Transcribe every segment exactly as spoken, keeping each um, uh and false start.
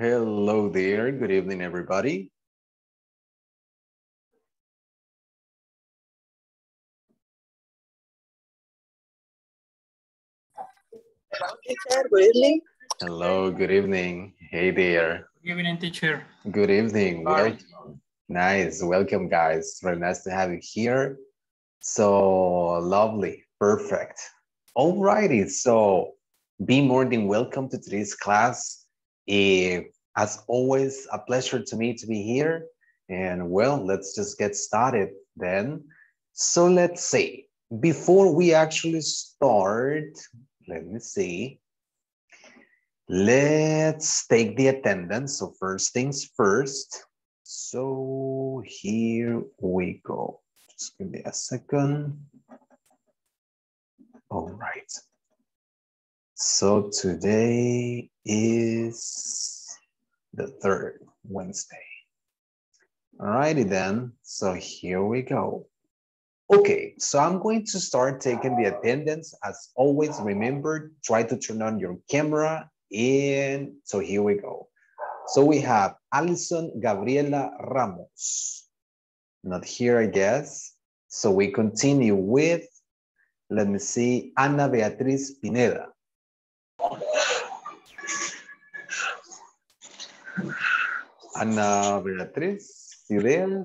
Hello there, good evening everybody. Hello teacher, good evening. Hello, good evening. Hey there. Good evening teacher. Good evening. Right. Nice, welcome guys. Very nice to have you here. So lovely, perfect. Alrighty, so be more than welcome to today's class. It, as always, a pleasure to me to be here. And well, let's just get started then. So let's see, before we actually start, let me see. Let's take the attendance. So first things first. So here we go. Just give me a second. All right. So today is the third Wednesday. Alrighty then, so here we go. Okay, so I'm going to start taking the attendance. As always, remember, try to turn on your camera. And so here we go. So we have Alison Gabriela Ramos. Not here, I guess. So we continue with, let me see, Ana Beatriz Pineda. Ana Beatriz, you there?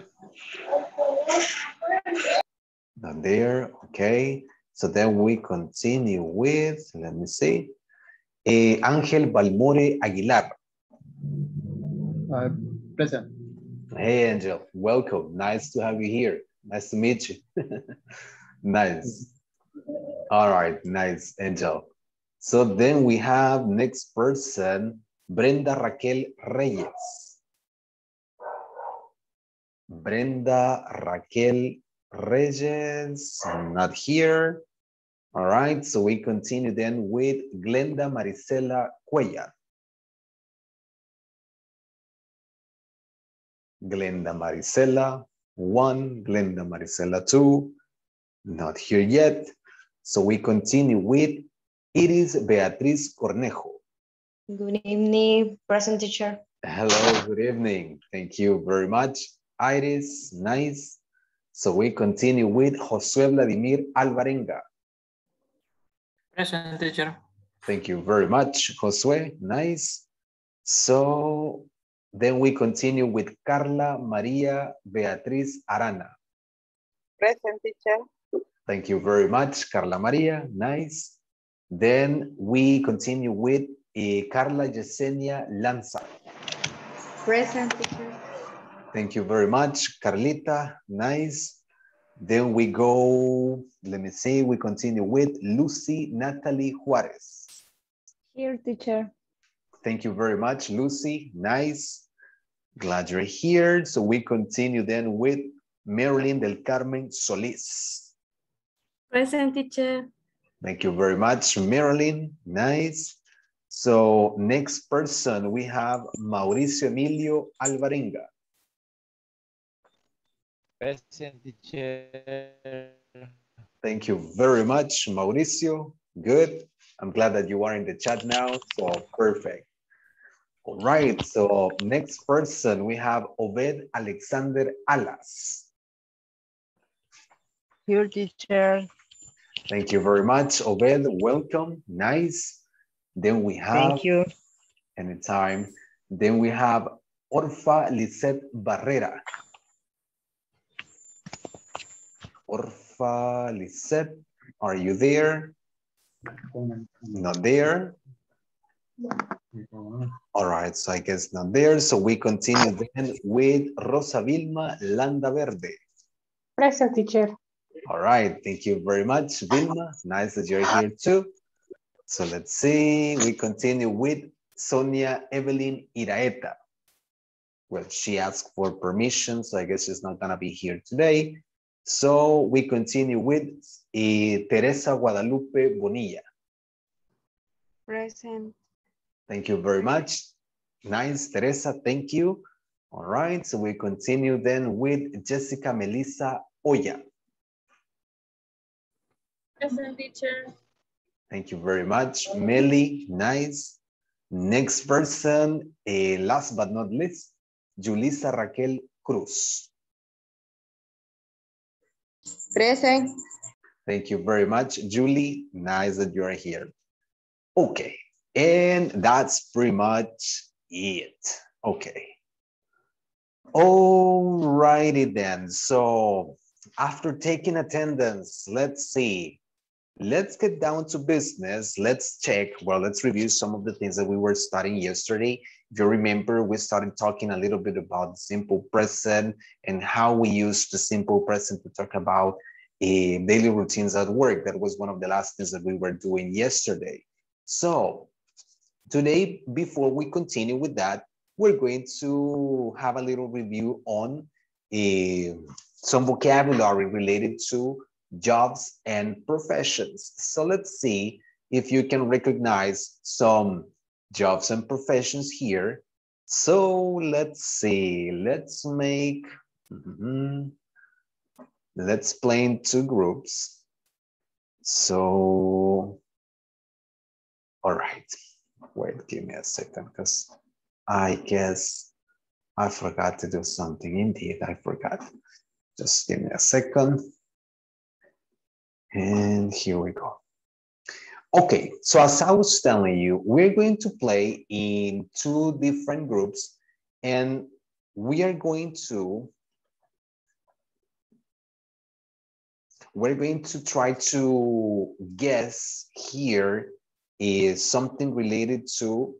Not there, okay. So then we continue with, let me see, eh, Ángel Balmore Aguilar. Uh, present. Hey, Angel, welcome. Nice to have you here. Nice to meet you. Nice. All right, nice, Angel. So then we have next person, Brenda Raquel Reyes. Brenda Raquel Reyes, not here. All right, so we continue then with Glenda Marisela Cuellar. Glenda Marisela, one. Glenda Marisela, two. Not here yet. So we continue with Iris Beatriz Cornejo. Good evening, present teacher. Hello, good evening. Thank you very much, Iris. Nice. So we continue with Josué Vladimir Alvarenga. Present teacher. Thank you very much, Josué. Nice. So then we continue with Carla Maria Beatriz Arana. Present teacher. Thank you very much, Carla Maria. Nice. Then we continue with uh, Carla Yesenia Lanza. Present teacher. Thank you very much, Carlita. Nice. Then we go, let me see, we continue with Lucy Natalie Juarez. Here, teacher. Thank you very much, Lucy. Nice. Glad you're here. So we continue then with Marilyn del Carmen Solis. Present teacher. Thank you very much, Marilyn. Nice. So next person, we have Mauricio Emilio Alvarenga. Present teacher. Thank you very much, Mauricio. Good. I'm glad that you are in the chat now. So perfect. All right. So next person, we have Obed Alexander Alas. Here, teacher. Thank you very much, Obed. Welcome. Nice. Then we have... Thank you. Anytime. Then we have Orfa Lisette Barrera. Orfa Lisette, are you there? Not there. All right, so I guess not there. So we continue then with Rosa Vilma Landaverde. Present teacher. All right, thank you very much, Vilma. Nice that you're here too. So let's see, we continue with Sonia Evelyn Iraeta. Well, she asked for permission, so I guess she's not gonna be here today. So we continue with uh, Teresa Guadalupe Bonilla. Present. Thank you very much. Nice, Teresa, thank you. All right, so we continue then with Jessica Melissa Oya. Present teacher. Thank you very much, Meli. Nice. Next person, uh, last but not least, Julissa Raquel Cruz. Present. Thank you very much, Julie. Nice that you are here. Okay, and that's pretty much it. Okay. All righty then. So after taking attendance, let's see. Let's get down to business. Let's check. Well, let's review some of the things that we were studying yesterday. If you remember, we started talking a little bit about the simple present and how we use the simple present to talk about uh, daily routines at work. That was one of the last things that we were doing yesterday. So today, before we continue with that, we're going to have a little review on uh, some vocabulary related to jobs and professions. So let's see if you can recognize some jobs and professions here. So let's see, let's make, mm-hmm, let's play in two groups. So, all right, wait, give me a second, because I guess I forgot to do something. Indeed, I forgot. Just give me a second. And here we go. Okay, so as I was telling you, we're going to play in two different groups, and we are going to, we're going to try to guess here is something related to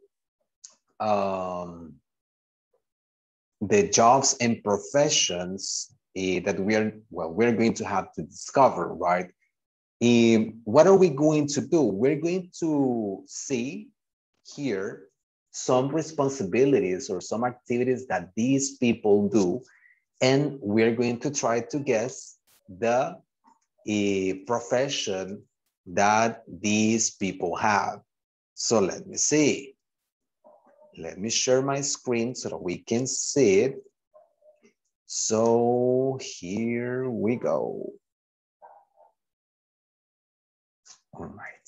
um, the jobs and professions uh, that we are, well, we're going to have to discover, right? Um, what are we going to do? We're going to see here some responsibilities or some activities that these people do, and we're going to try to guess the uh, profession that these people have. So let me see. Let me share my screen so that we can see it. So here we go. All right.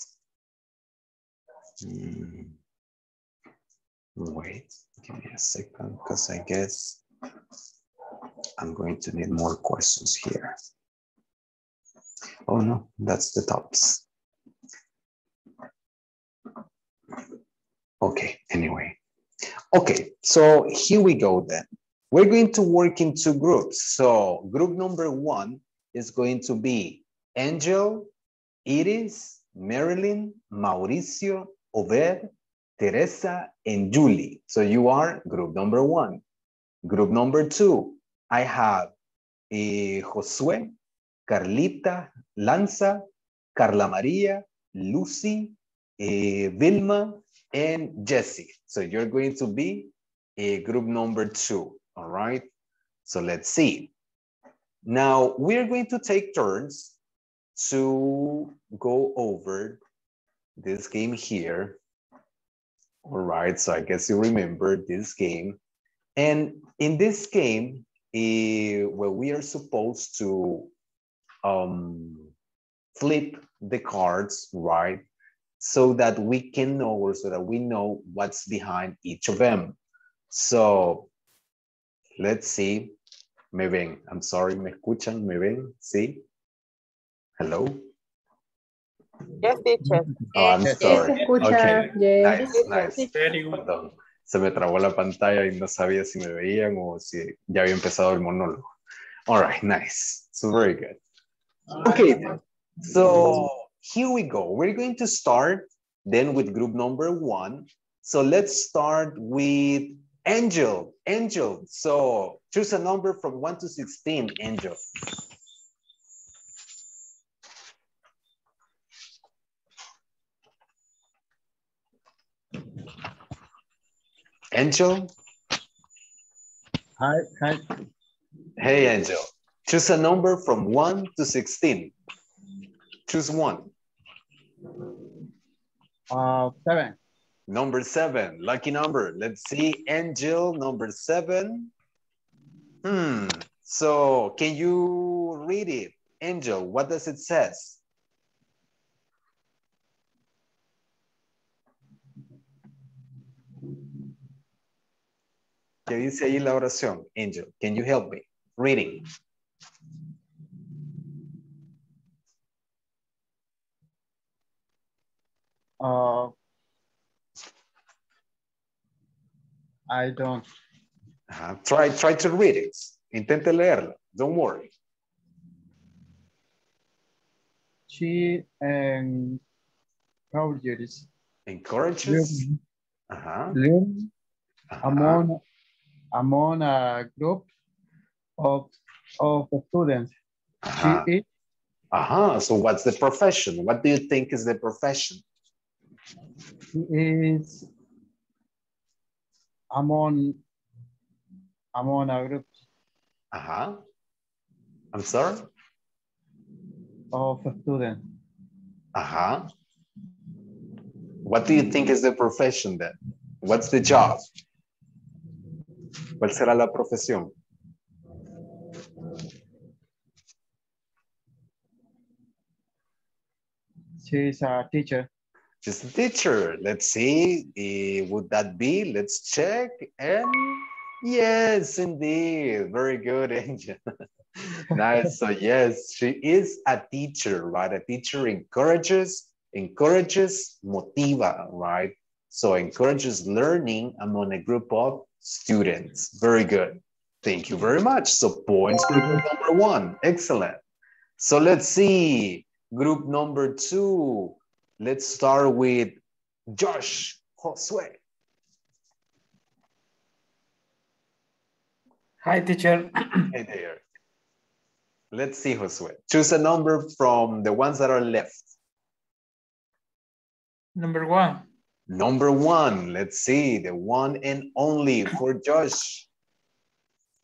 Mm. Wait, give me a second, because I guess I'm going to need more questions here. Oh no, that's the tops. Okay, anyway. Okay, so here we go then. We're going to work in two groups. So group number one is going to be Angel, Iris, Marilyn, Mauricio, Obed, Teresa, and Julie. So you are group number one. Group number two, I have eh, Josué, Carlita, Lanza, Carla Maria, Lucy, eh, Vilma, and Jesse. So you're going to be eh, group number two, all right? So let's see. Now we're going to take turns to go over this game here. All right, so I guess you remember this game. And in this game, eh, well, we are supposed to um, flip the cards, right? So that we can know, or so that we know what's behind each of them. So let's see. Me ven, I'm sorry, me escuchan, me ven, sí? Hello? Yes, teacher. Oh, I'm sorry. Okay. Yes. Nice, nice. Perdón. Se me trabó la pantalla y no sabía si me veían o si ya había empezado el monólogo. All right, nice. So very good. Okay, so here we go. We're going to start then with group number one. So let's start with Angel. Angel, so choose a number from one to sixteen, Angel. Angel? Hi, hi. Hey, Angel. Choose a number from one to sixteen. Choose one. Uh, seven. Number seven, lucky number. Let's see, Angel, number seven. Hmm, so can you read it? Angel, what does it say? que dice ahí la oración? Angel, can you help me? Reading. Uh, I don't. Uh, try, try to read it. Intente leerlo. Don't worry. She um, encourages. Encourages. Uh-huh. Learn uh-huh. among among a group of of students. Uh-huh. She is. Uh-huh. So what's the profession? What do you think is the profession? She is among among a group. Uh-huh. I'm sorry? Of a student. Uh-huh. What do you think is the profession then? What's the job? ¿Cuál será la profesión? She's a teacher. She's a teacher. Let's see. Uh, would that be? Let's check. And yes, indeed. Very good, Angel. Nice. So yes, she is a teacher, right? A teacher encourages, encourages, motiva, right? So encourages learning among a group of students. Very good. Thank you very much. So points for group number one. Excellent. So let's see. Group number two. Let's start with Josh Josue. Hi, teacher. Hey there. Let's see, Josue. Choose a number from the ones that are left. Number one. Number one. Let's see. The one and only for Josh.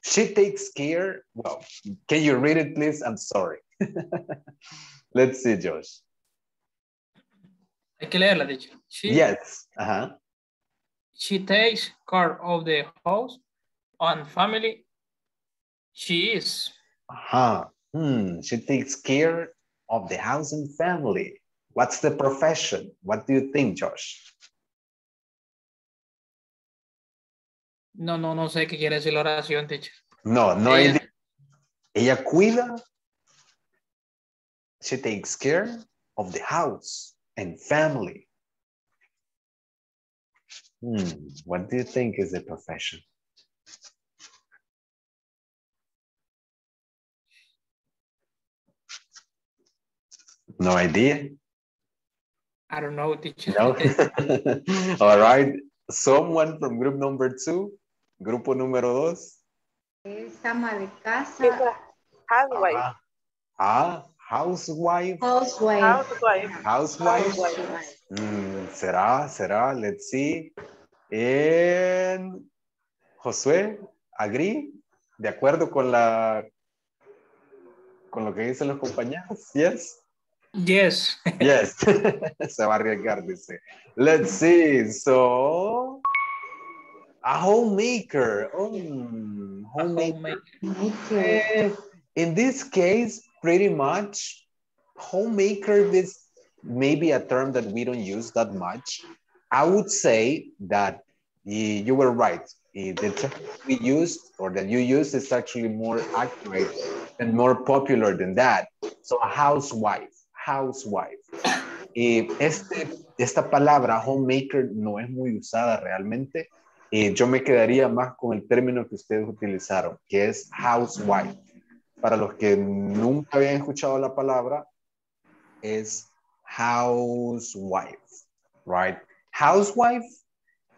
She takes care. Well, can you read it, please? I'm sorry. Let's see, Josh. Hay que leerla, teacher. She, yes. Uh-huh. She takes care of the house and family. She is. Uh-huh. Hmm. She takes care of the house and family. What's the profession? What do you think, Josh? No, no, no sé qué quiere decir la oración, teacher. No, no. Ella, ella cuida. She takes care of the house and family. Hmm. What do you think is the profession? No idea? I don't know, teacher. No? All right. Someone from group number two. Grupo número dos. Es ama de casa. Housewife. Ah, ah, housewife. Housewife. Housewife. Housewife. Housewife. Mm, será, será. Let's see. And Josué, agree? De acuerdo con la con lo que dicen los compañeros. Yes. Yes. Yes. Se va a arriesgar, dice. Let's see. So, a homemaker. Oh, homemaker. homemaker. In this case, pretty much, homemaker is maybe a term that we don't use that much. I would say that you were right. The term we used or that you used is actually more accurate and more popular than that. So, a housewife. Housewife. Eh, este, esta palabra homemaker no es muy usada realmente. Eh, yo me quedaría más con el término que ustedes utilizaron, que es housewife. Para los que nunca habían escuchado la palabra, es housewife, right? Housewife,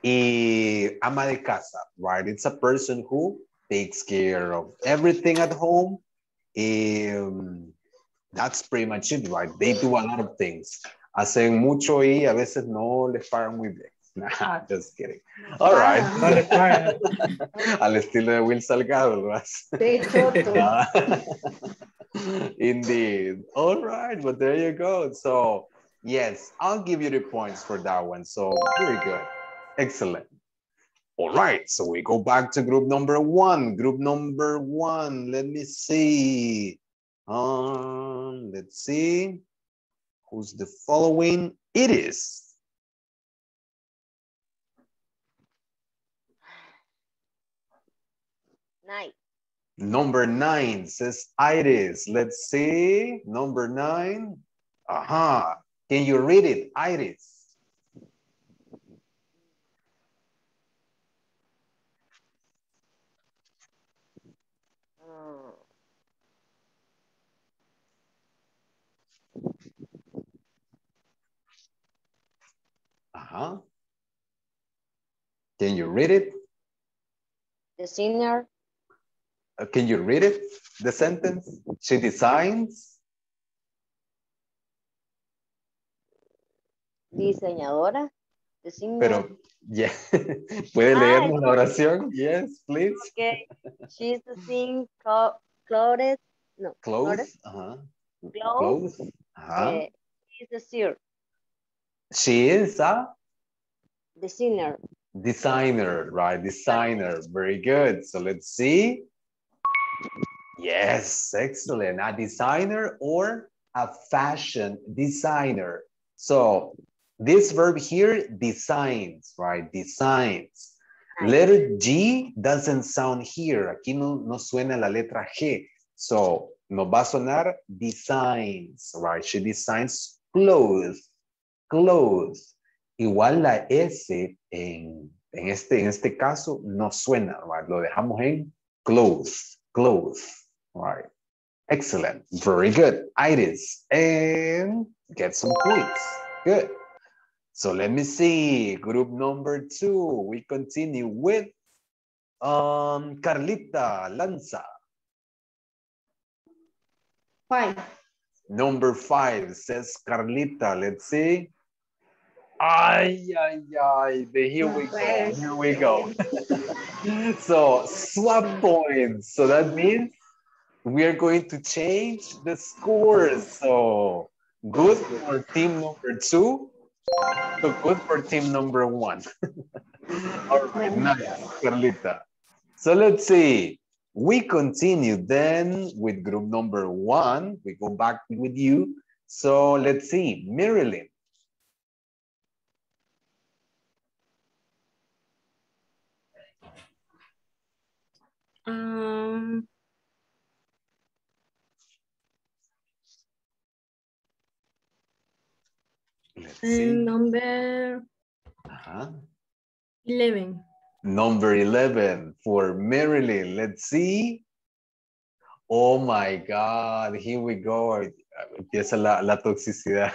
eh, ama de casa, right? It's a person who takes care of everything at home. Eh, That's pretty much it, right? They do a lot of things. Hacen mucho y a veces no les pagan muy bien. Nah, just kidding. All right. No les pagan. Al estilo de Will Salgado, lo hace. De hecho. Indeed. All right, but there you go. So, yes, I'll give you the points for that one. So, very good. Excellent. All right, so we go back to group number one. Group number one, let me see. Um, let's see who's the following. It is Nine. Number nine says Iris. Let's see. Number nine. Aha. Can you read it, Iris? Oh. Aha. Can you read it? The singer. Uh, can you read it? The sentence. She designs. Diseñadora. The singer. Pero, yeah. ¿Puede leernos la oración? Yes, please. Okay. She's the sing clo clothes. No. Clothes. Uh-huh. Clothes. Clothes. Uh-huh. Uh, she's the singer. She is a? The singer. Designer, right? Designer. Very good. So let's see. Yes, excellent. A designer or a fashion designer. So this verb here, designs, right? Designs. Letter G doesn't sound here. Aquí no, no suena la letra G. So no va a sonar designs, right? She designs clothes. Clothes. Igual la S en, en, este, en este caso no suena, right? Lo dejamos en close, close, right? Excellent, very good. Iris, and get some points. Good. So let me see, group number two. We continue with um, Carlita Lanza. Five. Number five says Carlita, let's see. Ay, ay, ay, here we go, here we go. So, swap points. So that means we are going to change the scores. So, good for team number two, so good for team number one. All right, nice, Carlita. So, let's see. We continue then with group number one. We go back with you. So, let's see, Marilyn. Um, Let's see. Number uh-huh. eleven. Number eleven for Marilyn. Let's see. Oh my God, here we go. Empieza la, la toxicidad.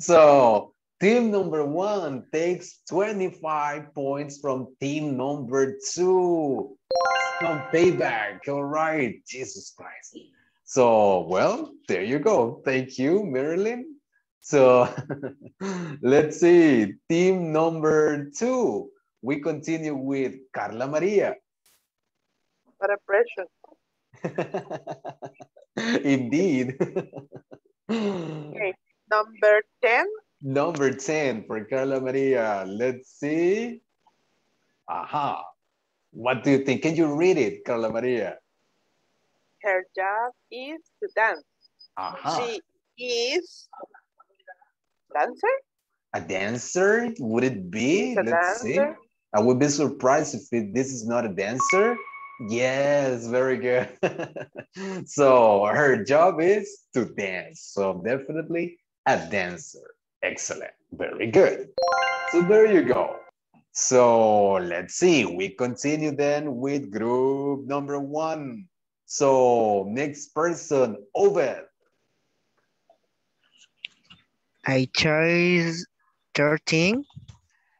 So, team number one takes twenty-five points from team number two. Some payback, all right, Jesus Christ. So, well, there you go. Thank you, Marilyn. So, let's see, team number two. We continue with Carla Maria. What a pressure. Indeed. Okay, number ten. Number ten for Carla Maria. Let's see. Aha. What do you think? Can you read it, Carla Maria? Her job is to dance. Aha. She is a dancer? A dancer? Would it be? Let's see. I would be surprised if it, this is not a dancer. Yes, very good. So her job is to dance. So definitely a dancer. Excellent. Very good. So there you go. So let's see. We continue then with group number one. So next person, Obed. I chose thirteen.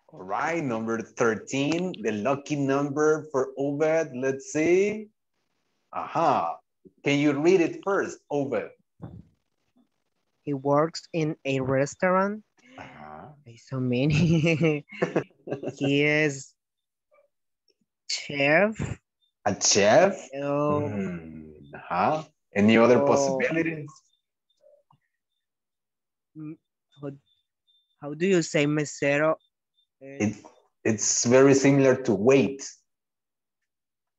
All right, number thirteen, the lucky number for Obed. Let's see. Aha. Can you read it first, Obed? He works in a restaurant. Uh-huh. So many. He is chef. A chef? Oh. Mm. Uh-huh. Any other oh. possibilities? How, how do you say mesero? It, it's very similar to wait.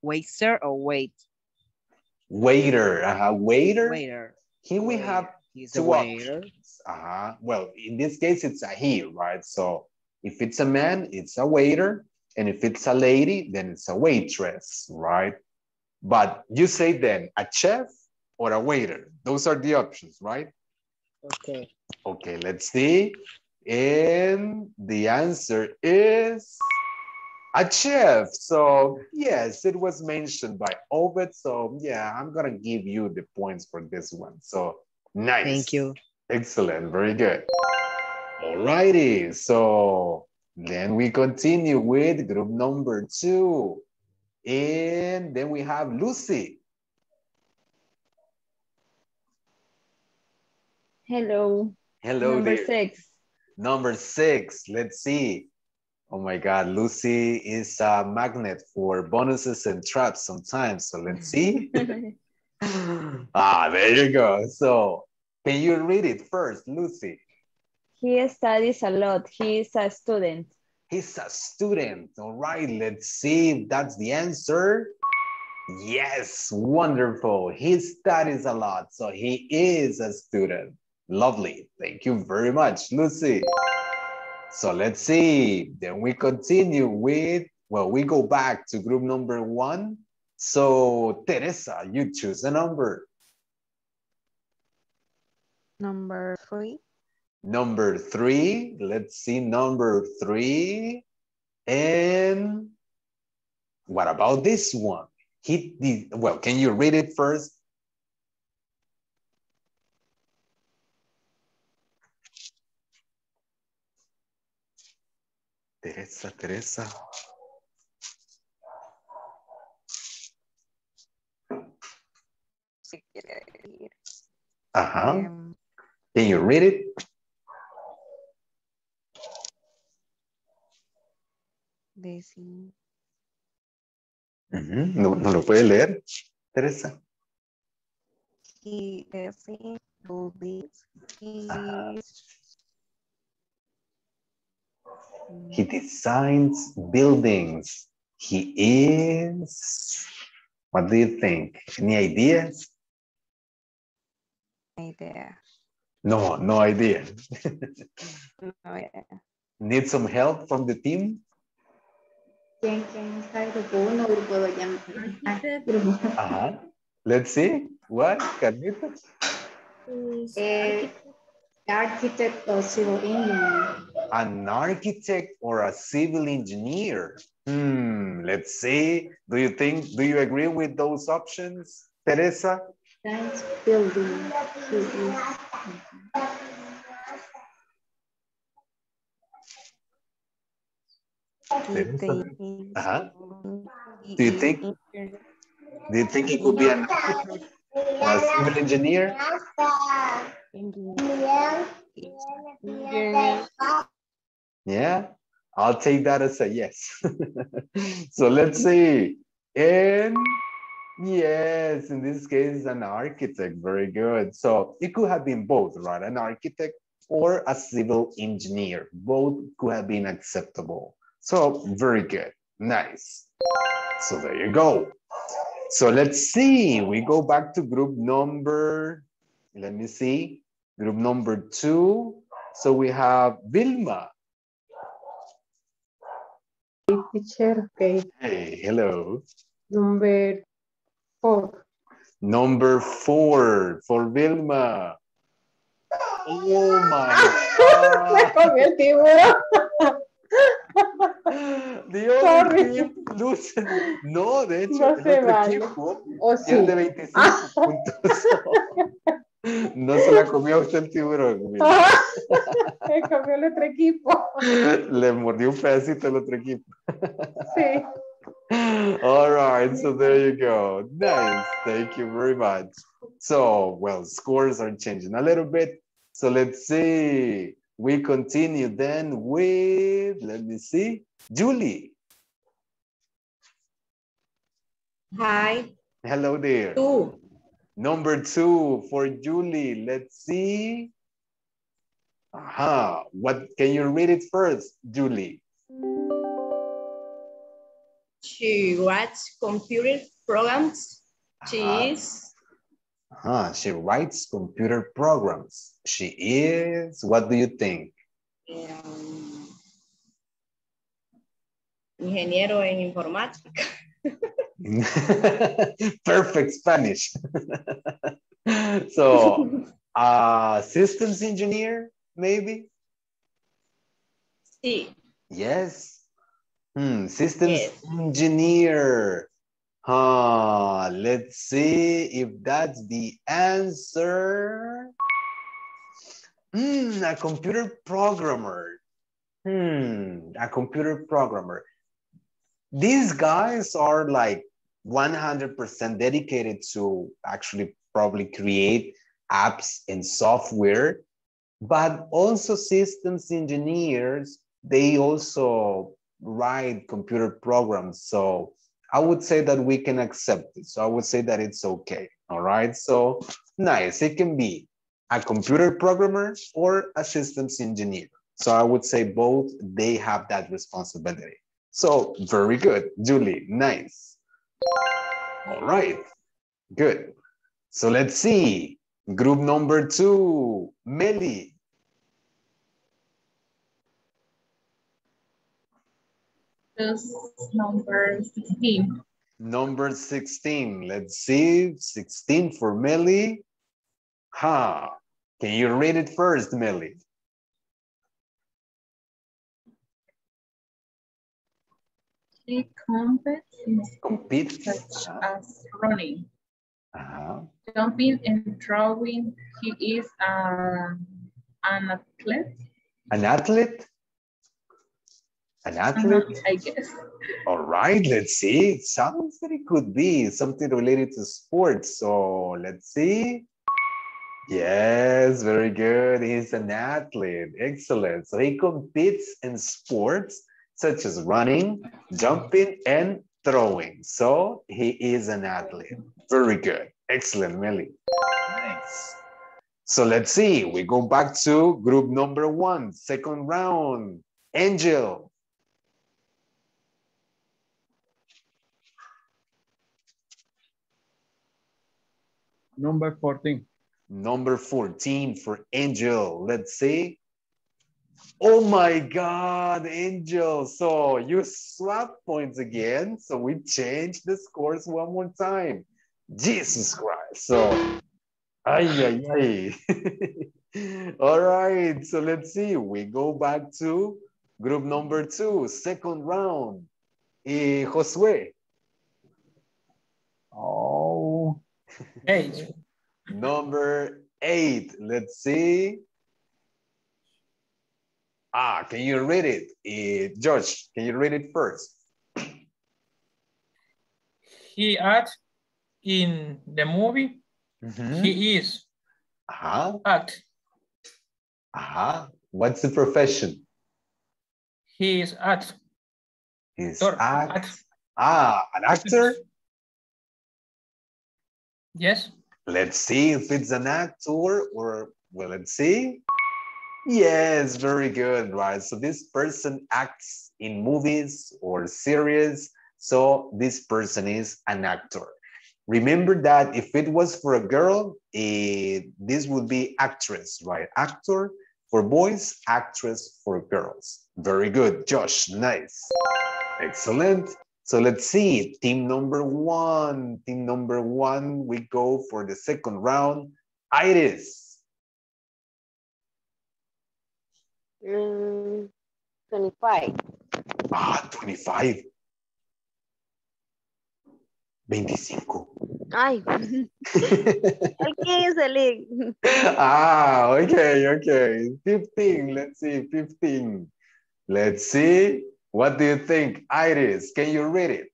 Waiter or wait? Waiter. Uh-huh. Waiter. Waiter. Here we have He's a waiter. Uh-huh. Well, in this case, it's a he, right? So if it's a man, it's a waiter. And if it's a lady, then it's a waitress, right? But you say then a chef or a waiter. Those are the options, right? Okay. Okay, let's see. And the answer is a chef. So yes, it was mentioned by Ovid. So yeah, I'm gonna give you the points for this one. So nice. Thank you. Excellent, very good. All righty, so then we continue with group number two. And then we have Lucy. Hello. Hello. Number there. six. Number six, let's see. Oh my God, Lucy is a magnet for bonuses and traps sometimes. So let's see. Ah, there you go. So can you read it first, Lucy? He studies a lot. He is a student. He's a student. All right, let's see if that's the answer. Yes, wonderful. He studies a lot, so he is a student. Lovely. Thank you very much, Lucy. So let's see. Then we continue with, well, we go back to group number one. So Teresa, you choose a number. Number three. Number three, let's see number three. And what about this one? He did, well, can you read it first? Teresa, Teresa. Uh-huh. Um, can you read it? Busy. Uh-huh. No, no lo puede leer, Teresa. He is busy. He, uh-huh. He designs buildings. He is. What do you think? Any ideas? Idea. No, no idea. No idea. Need some help from the team? Uh-huh. Let's see. What? Carlitos? Uh, architect or civil engineer. An architect or a civil engineer. Hmm. Let's see. Do you think, do you agree with those options, Teresa? Nice building. Uh-huh. Do you think? Do you think he could be an architect or a civil engineer? Yeah, I'll take that as a yes. So let's see. And yes, in this case, an architect. Very good. So it could have been both, right? An architect or a civil engineer. Both could have been acceptable. So very good, nice. So there you go. So let's see, we go back to group number, let me see, group number two. So we have Vilma. Hey, teacher, okay. Hey, hello. Number four. Number four for Vilma. Oh my God. Dios, sorry. Luz. No, de hecho, no el otro vale. Equipo oh, sí. El de veinticinco ah. puntos. No se la comió usted el tiburón. Ah. Se comió el otro equipo. Le mordió un pedacito el otro equipo. Sí. All right, so there you go. Nice, thank you very much. So, well, scores are changing a little bit. So let's see. We continue then with, let me see, Julie. Hi. Hello there. Two. Number two for Julie. Let's see. Aha. What, can you read it first, Julie? She writes computer programs. She is. Uh-huh. She writes computer programs. She is, what do you think? Um, ingeniero en informática. Perfect Spanish. So, uh, systems engineer, maybe? Sí. Yes. Hmm, systems yes. engineer. Huh, let's see if that's the answer. Hmm, a computer programmer. Hmm, a computer programmer. These guys are like one hundred percent dedicated to actually probably create apps and software, but also systems engineers, they also write computer programs. So I would say that we can accept it. So I would say that it's okay, all right? So nice, it can be a computer programmer or a systems engineer. So I would say both, they have that responsibility. So very good, Julie, nice. All right, good. So let's see, group number two, Meli. Number sixteen. Number sixteen, let's see, sixteen for Meli. Ha, huh. Can you read it first, Meli? She competes in sports such as running, uh-huh. jumping, and throwing. He is uh, an athlete. An athlete? An athlete? Uh-huh, I guess. All right, let's see. It sounds that it could be something related to sports. So let's see. Yes, very good. He's an athlete. Excellent. So he competes in sports such as running, jumping, and throwing. So he is an athlete. Very good. Excellent, Meli. Nice. So let's see. We go back to group number one, second round. Angel. Number fourteen. Number fourteen for Angel. Let's see. Oh my God, Angel. So you swap points again. So we changed the scores one more time. Jesus Christ. So, ay, ay, ay. All right. So let's see. We go back to group number two, second round. Eh, Josue. Oh, eight. Number eight. Let's see. Ah, can you read it? Uh, Josh, can you read it first? He acts in the movie. Mm-hmm. He is. Uh-huh. Act. Uh-huh. What's the profession? He is act. He's act. act. Ah, an actor? Yes. Let's see if it's an actor or, well, let's see. Yes, very good, right? So this person acts in movies or series. So this person is an actor. Remember that if it was for a girl, it, this would be actress, right? Actor for boys, actress for girls. Very good, Josh, nice. Excellent. So let's see, team number one. Team number one, we go for the second round. Iris. Mm, twenty-five. Ah, twenty-five. veinticinco. Ay. Okay, is the league. Ah, okay, okay. fifteen, let's see, fifteen. Let's see. What do you think, Iris? Can you read it?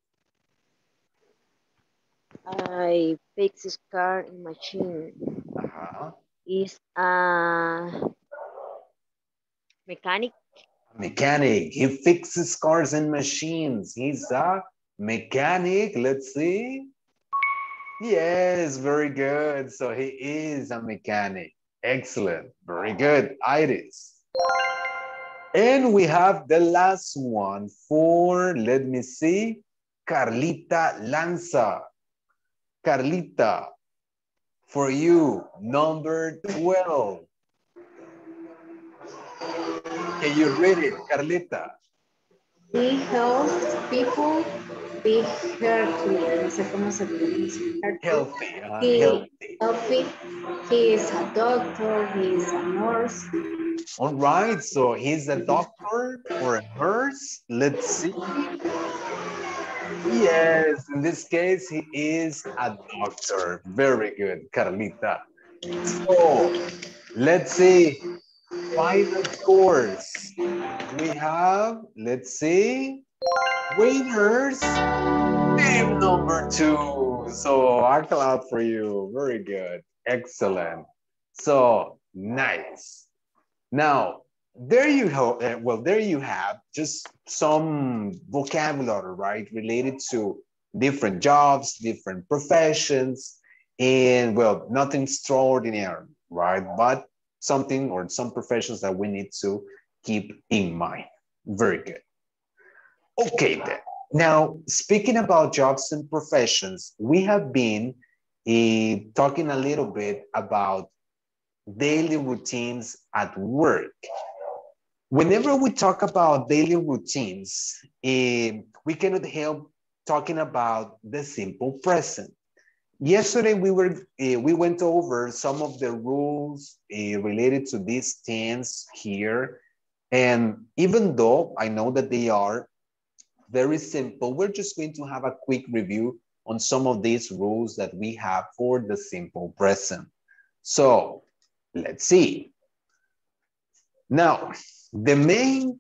I fix this car in machine. Uh-huh. It's uh Mechanic. Mechanic. He fixes cars and machines. He's a mechanic. Let's see. Yes, very good. So he is a mechanic. Excellent. Very good, Iris. And we have the last one for, let me see, Carlita Lanza. Carlita, for you, number twelve. Can you read it, Carlita? Be health, people, be healthy. No sé cómo se dice. Healthy. Uh, he, healthy. Healthy. He is a doctor, he is a nurse. All right, so he's a doctor or a nurse. Let's see. Yes, in this case, he is a doctor. Very good, Carlita. So, let's see. Final course. We have, let's see, winners. Team number two. So, I clap for you. Very good. Excellent. So, nice. Now, there you have, well, there you have just some vocabulary, right, related to different jobs, different professions, and, well, nothing extraordinary, right, but something or some professions that we need to keep in mind. Very good. Okay, then. Now, speaking about jobs and professions, we have been eh, talking a little bit about daily routines at work. Whenever we talk about daily routines, eh, we cannot help talking about the simple present. Yesterday, we were eh, we went over some of the rules eh, related to these tense here. And even though I know that they are very simple, we're just going to have a quick review on some of these rules that we have for the simple present. So, let's see. Now, the main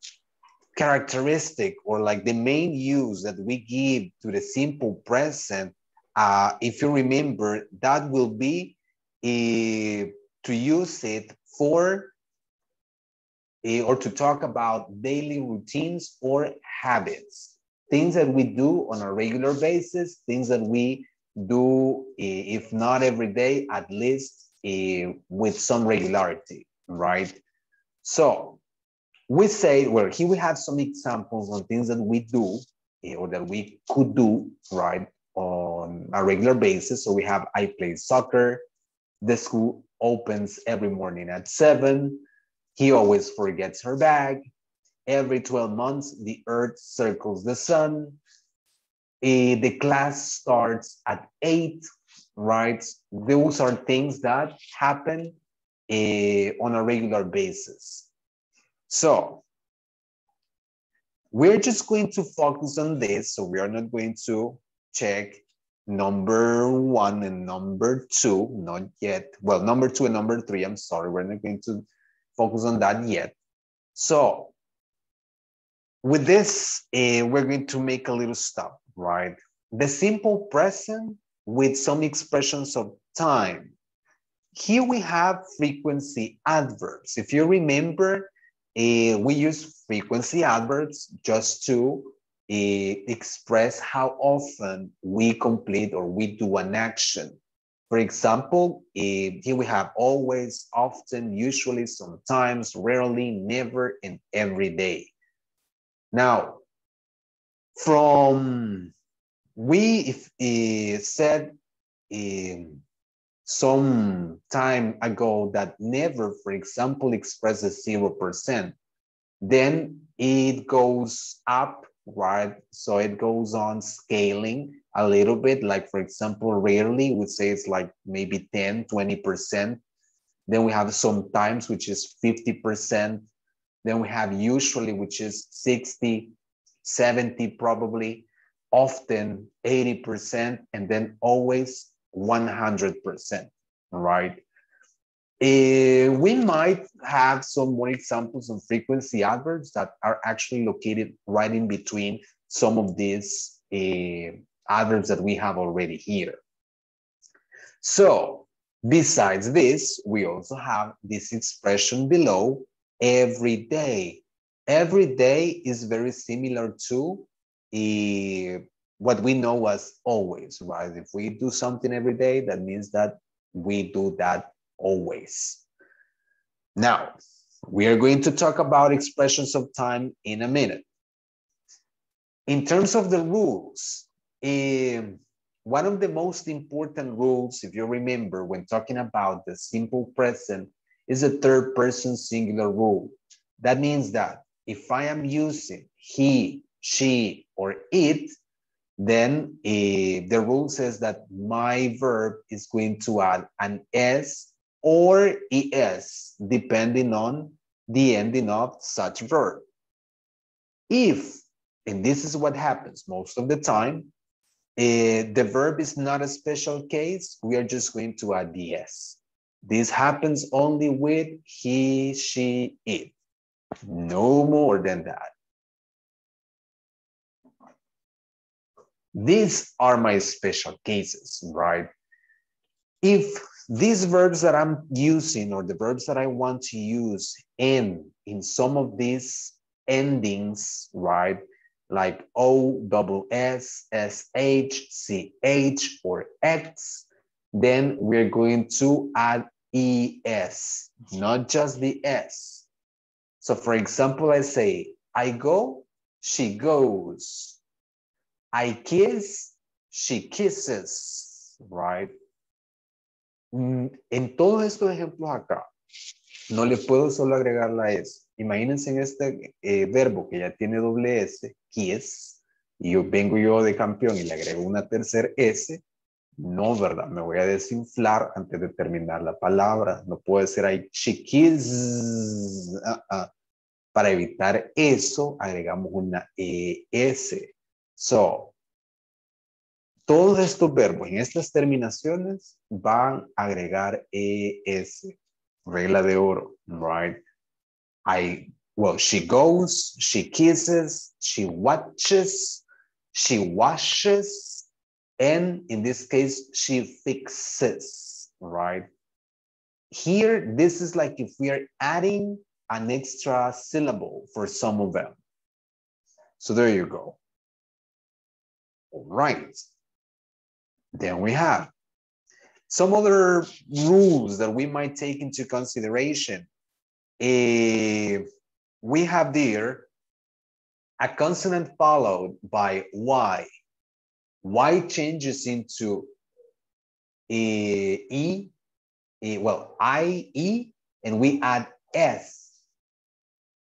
characteristic or like the main use that we give to the simple present, uh, if you remember, that will be uh, to use it for uh, or to talk about daily routines or habits, things that we do on a regular basis, things that we do, uh, if not every day, at least Uh, with some regularity, right? So we say, well, here we have some examples on things that we do uh, or that we could do, right, on a regular basis. So we have, I play soccer. The school opens every morning at seven. He always forgets her bag. Every twelve months, the earth circles the sun. Uh, the class starts at eight. Right, those are things that happen eh, on a regular basis. So we're just going to focus on this. So we are not going to check number one and number two, not yet. Well, number two and number three, I'm sorry, we're not going to focus on that yet. So with this, eh, we're going to make a little stop, right? The simple present with some expressions of time. Here we have frequency adverbs. If you remember, uh, we use frequency adverbs just to uh, express how often we complete or we do an action. For example, uh, here we have always, often, usually, sometimes, rarely, never, and every day. Now, from We if, uh, said uh, some time ago that never, for example, expresses zero percent. Then it goes up, right? So it goes on scaling a little bit. Like, for example, rarely, we say it's like maybe ten, twenty percent. Then we have sometimes, which is fifty percent. Then we have usually, which is sixty, seventy probably. Often eighty percent, and then always one hundred percent, right? Uh, we might have some more examples of frequency adverbs that are actually located right in between some of these uh, adverbs that we have already here. So besides this, we also have this expression below, every day. Every day is very similar to Uh, what we know as always, right? If we do something every day, that means that we do that always. Now, we are going to talk about expressions of time in a minute. In terms of the rules, uh, one of the most important rules, if you remember, when talking about the simple present, is the third person singular rule. That means that if I am using he, she or it, then uh, the rule says that my verb is going to add an S or E S, depending on the ending of such verb. If, and this is what happens most of the time, uh, the verb is not a special case, we are just going to add the S. This happens only with he, she, it. No more than that. These are my special cases, right? If these verbs that I'm using or the verbs that I want to use end in some of these endings, right? Like O, double S, S H, C H, or X, then we're going to add E S, not just the S. So for example, I say, I go, she goes. I kiss, she kisses, right? En todos estos ejemplos acá, no le puedo solo agregar la S. Imagínense en este eh, verbo que ya tiene doble S, kiss, y yo vengo yo de campeón y le agrego una tercera S. No, ¿verdad? Me voy a desinflar antes de terminar la palabra. No puedo decir, I, she kisses. Uh -uh. Para evitar eso, agregamos una E S. So, todos estos verbos en estas terminaciones van a agregar E S, regla de oro, right? I, well, she goes, she kisses, she watches, she washes, and in this case, she fixes, right? Here, this is like if we are adding an extra syllable for some of them. So there you go. All right, then we have some other rules that we might take into consideration. If we have there a consonant followed by Y. Y changes into E, e well, I, E, and we add S.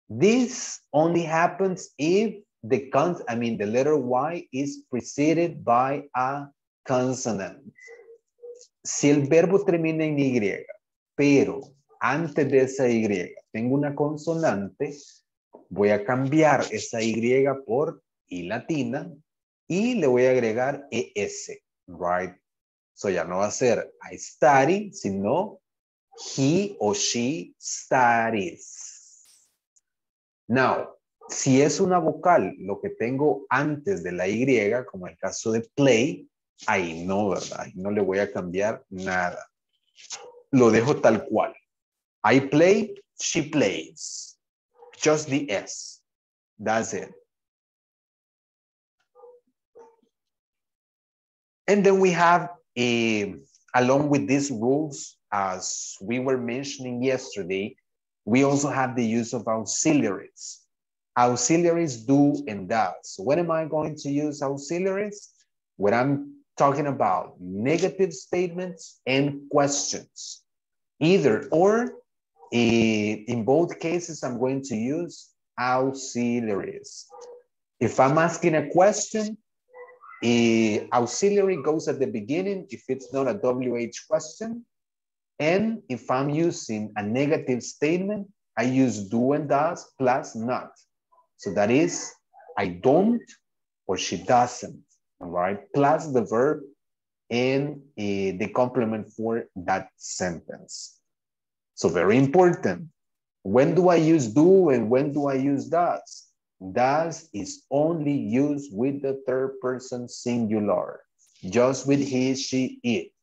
This only happens if The cons I mean, the letter Y is preceded by a consonant. Si el verbo termina en Y, pero antes de esa Y tengo una consonante, voy a cambiar esa Y por I latina y le voy a agregar E S, right? So ya no va a ser I study, sino he or she studies. Now, si es una vocal, lo que tengo antes de la Y, como el caso de play, ahí no, ¿verdad? Ahí no le voy a cambiar nada. Lo dejo tal cual. I play, she plays. Just the S. That's it. And then we have, a, along with these rules, as we were mentioning yesterday, we also have the use of auxiliaries. Auxiliaries do and does. When am I going to use auxiliaries? When I'm talking about negative statements and questions. Either or, in both cases, I'm going to use auxiliaries. If I'm asking a question, auxiliary goes at the beginning if it's not a W H question. And if I'm using a negative statement, I use do and does plus not. So that is, I don't or she doesn't, all right? Plus the verb and uh, the complement for that sentence. So very important. When do I use do and when do I use does? Does is only used with the third person singular, just with he, she, it.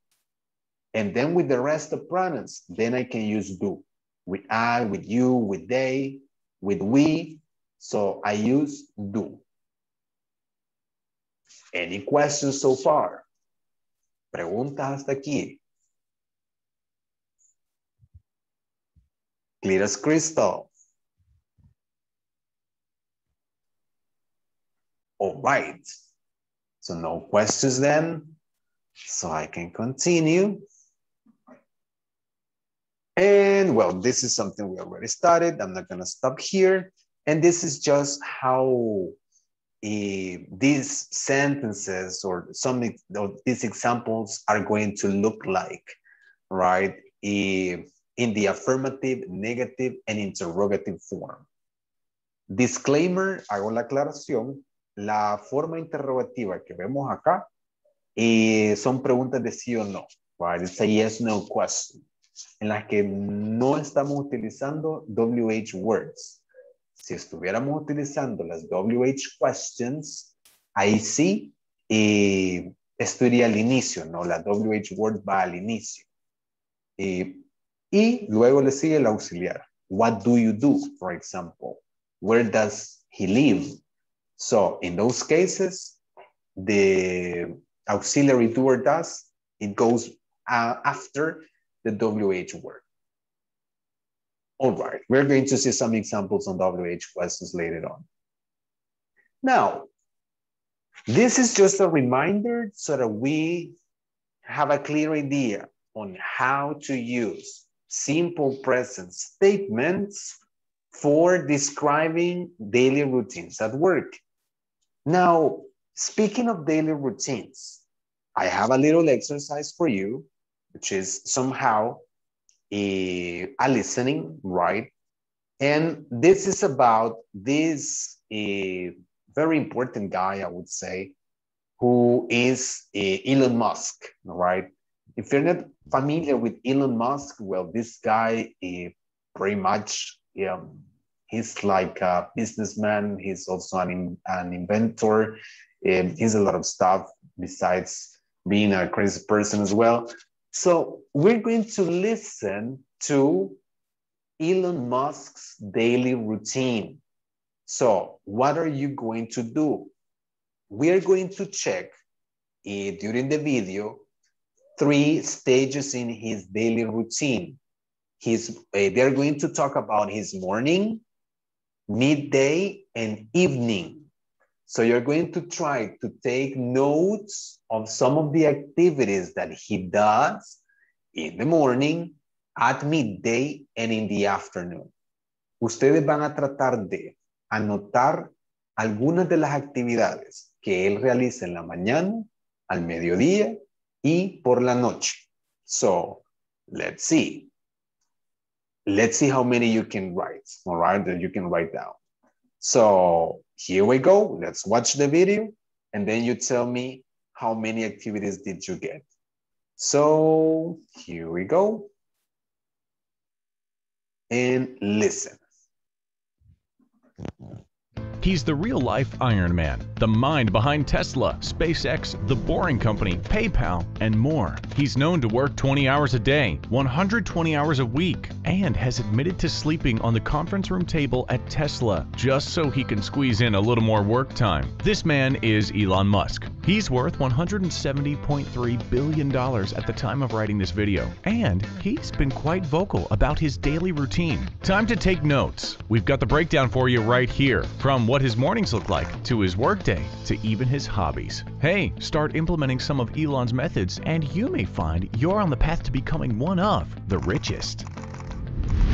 And then with the rest of pronouns, then I can use do. With I, with you, with they, with we. So I use do. Any questions so far? Preguntas hasta aquí. Clear as crystal. All right. So no questions then. So I can continue. And well, this is something we already started. I'm not gonna stop here. And this is just how uh, these sentences or some of these examples are going to look like, right? Uh, in the affirmative, negative, and interrogative form. Disclaimer, hago la aclaración, la forma interrogativa que vemos acá eh, son preguntas de sí o no, right? It's a yes, no question, en las que no estamos utilizando W H words. Si estuviéramos utilizando las W H questions, ahí sí, eh, esto iría al inicio, ¿no? La W H word va al inicio. Eh, y luego le sigue el auxiliar. What do you do, for example? Where does he live? So in those cases, the auxiliary do or does, it goes uh, after the W H word. All right, we're going to see some examples on W H questions later on. Now, this is just a reminder so that we have a clear idea on how to use simple present statements for describing daily routines at work. Now, speaking of daily routines, I have a little exercise for you, which is somehow a, a listening, right? And this is about this a very important guy, I would say, who is a Elon Musk, right? If you're not familiar with Elon Musk, well, this guy uh, pretty much, yeah, he's like a businessman. He's also an, an inventor. Uh, he's a lot of stuff besides being a crazy person as well. So we're going to listen to Elon Musk's daily routine. So what are you going to do? We are going to check uh, during the video three stages in his daily routine. His, uh, they're going to talk about his morning, midday, and evening. So you're going to try to take notes of some of the activities that he does in the morning, at midday, and in the afternoon. Ustedes van a tratar de anotar algunas de las actividades que él realiza en la mañana, al mediodía, y por la noche. So let's see. Let's see how many you can write, all right, that you can write down. So here we go. Let's watch the video. And then you tell me how many activities did you get. So here we go. And listen. He's the real-life Iron Man, the mind behind Tesla, SpaceX, The Boring Company, PayPal, and more. He's known to work twenty hours a day, one hundred twenty hours a week, and has admitted to sleeping on the conference room table at Tesla just so he can squeeze in a little more work time. This man is Elon Musk. He's worth one hundred seventy point three billion dollars at the time of writing this video, and he's been quite vocal about his daily routine. Time to take notes. We've got the breakdown for you right here, from what his mornings look like, to his workday, to even his hobbies. Hey, start implementing some of Elon's methods, and you may find you're on the path to becoming one of the richest.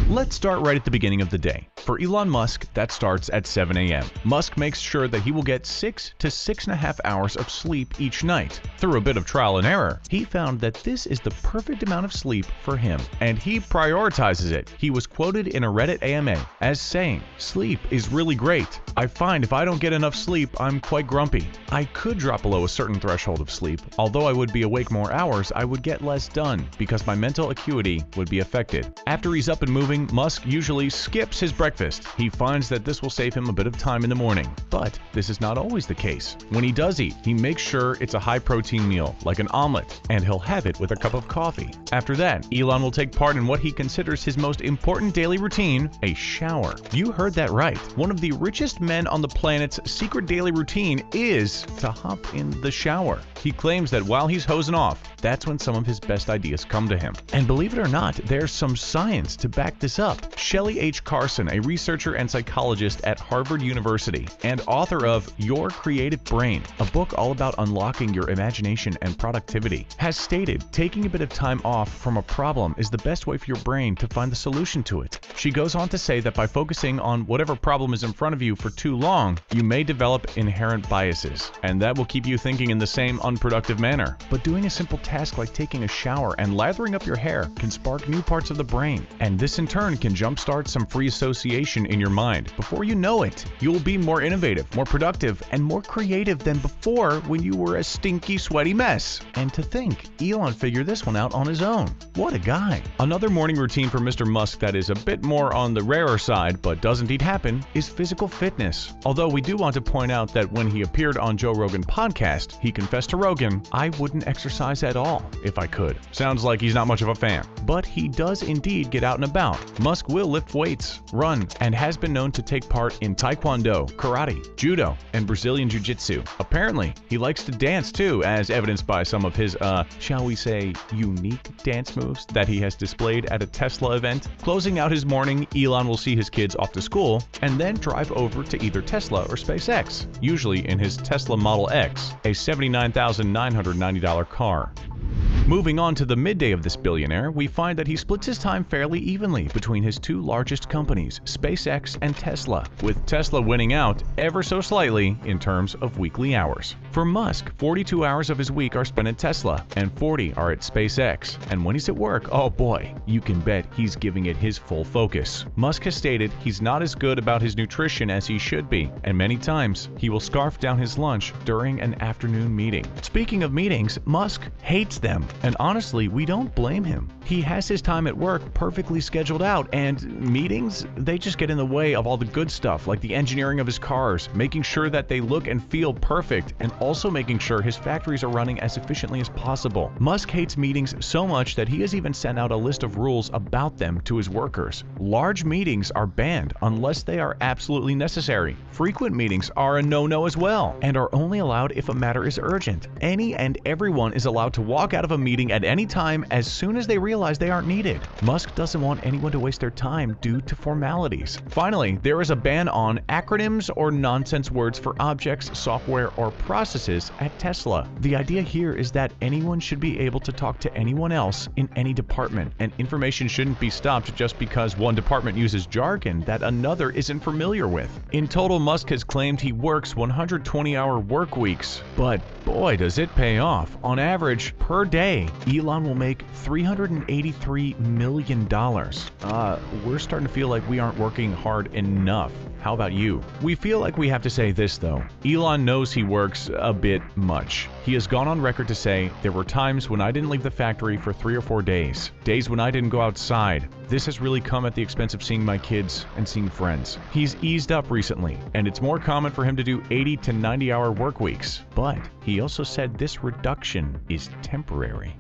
Let's start right at the beginning of the day. For Elon Musk, that starts at seven A M Musk makes sure that he will get six to six and a half hours of sleep each night. Through a bit of trial and error, he found that this is the perfect amount of sleep for him, and he prioritizes it. He was quoted in a Reddit A M A as saying, "Sleep is really great. I find if I don't get enough sleep, I'm quite grumpy. I could drop below a certain threshold of sleep. Although I would be awake more hours, I would get less done because my mental acuity would be affected." After he's up and moving, Musk usually skips his breakfast. He finds that this will save him a bit of time in the morning, but this is not always the case. When he does eat, he makes sure it's a high-protein meal, like an omelet, and he'll have it with a cup of coffee. After that, Elon will take part in what he considers his most important daily routine, a shower. You heard that right. One of the richest men on the planet's secret daily routine is to hop in the shower. He claims that while he's hosing off, that's when some of his best ideas come to him. And believe it or not, there's some science to back this this up? Shelley H. Carson, a researcher and psychologist at Harvard University and author of Your Creative Brain, a book all about unlocking your imagination and productivity, has stated taking a bit of time off from a problem is the best way for your brain to find the solution to it. She goes on to say that by focusing on whatever problem is in front of you for too long, you may develop inherent biases, and that will keep you thinking in the same unproductive manner. But doing a simple task like taking a shower and lathering up your hair can spark new parts of the brain, and this in turn can jumpstart some free association in your mind. Before you know it, you'll be more innovative, more productive, and more creative than before when you were a stinky, sweaty mess. And to think, Elon figured this one out on his own. What a guy. Another morning routine for Mister Musk that is a bit more on the rarer side, but does indeed happen, is physical fitness. Although we do want to point out that when he appeared on Joe Rogan podcast, he confessed to Rogan, "I wouldn't exercise at all if I could." Sounds like he's not much of a fan, but he does indeed get out and about. Musk will lift weights, run, and has been known to take part in taekwondo, karate, judo, and Brazilian jiu-jitsu. Apparently, he likes to dance too, as evidenced by some of his, uh, shall we say, unique dance moves that he has displayed at a Tesla event. Closing out his morning, Elon will see his kids off to school and then drive over to either Tesla or SpaceX, usually in his Tesla Model X, a seventy-nine thousand nine hundred ninety dollar car. Moving on to the midday of this billionaire, we find that he splits his time fairly evenly between his two largest companies, SpaceX and Tesla, with Tesla winning out ever so slightly in terms of weekly hours. For Musk, forty-two hours of his week are spent at Tesla, and forty are at SpaceX. And when he's at work, oh boy, you can bet he's giving it his full focus. Musk has stated he's not as good about his nutrition as he should be, and many times he will scarf down his lunch during an afternoon meeting. Speaking of meetings, Musk hates them. And honestly, we don't blame him. He has his time at work perfectly scheduled out, and meetings, they just get in the way of all the good stuff, like the engineering of his cars, making sure that they look and feel perfect, and also making sure his factories are running as efficiently as possible. Musk hates meetings so much that he has even sent out a list of rules about them to his workers. Large meetings are banned unless they are absolutely necessary. Frequent meetings are a no-no as well, and are only allowed if a matter is urgent. Any and everyone is allowed to walk out of a meeting meeting at any time as soon as they realize they aren't needed. Musk doesn't want anyone to waste their time due to formalities. Finally, there is a ban on acronyms or nonsense words for objects, software, or processes at Tesla. The idea here is that anyone should be able to talk to anyone else in any department, and information shouldn't be stopped just because one department uses jargon that another isn't familiar with. In total, Musk has claimed he works one hundred twenty hour work weeks, but boy, does it pay off. On average, per day, Elon will make three hundred eighty-three million dollars. Uh, we're starting to feel like we aren't working hard enough. How about you? We feel like we have to say this though. Elon knows he works a bit much. He has gone on record to say, "There were times when I didn't leave the factory for three or four days, days when I didn't go outside. This has really come at the expense of seeing my kids and seeing friends." He's eased up recently, and it's more common for him to do eighty to ninety hour work weeks. But he also said this reduction is temporary.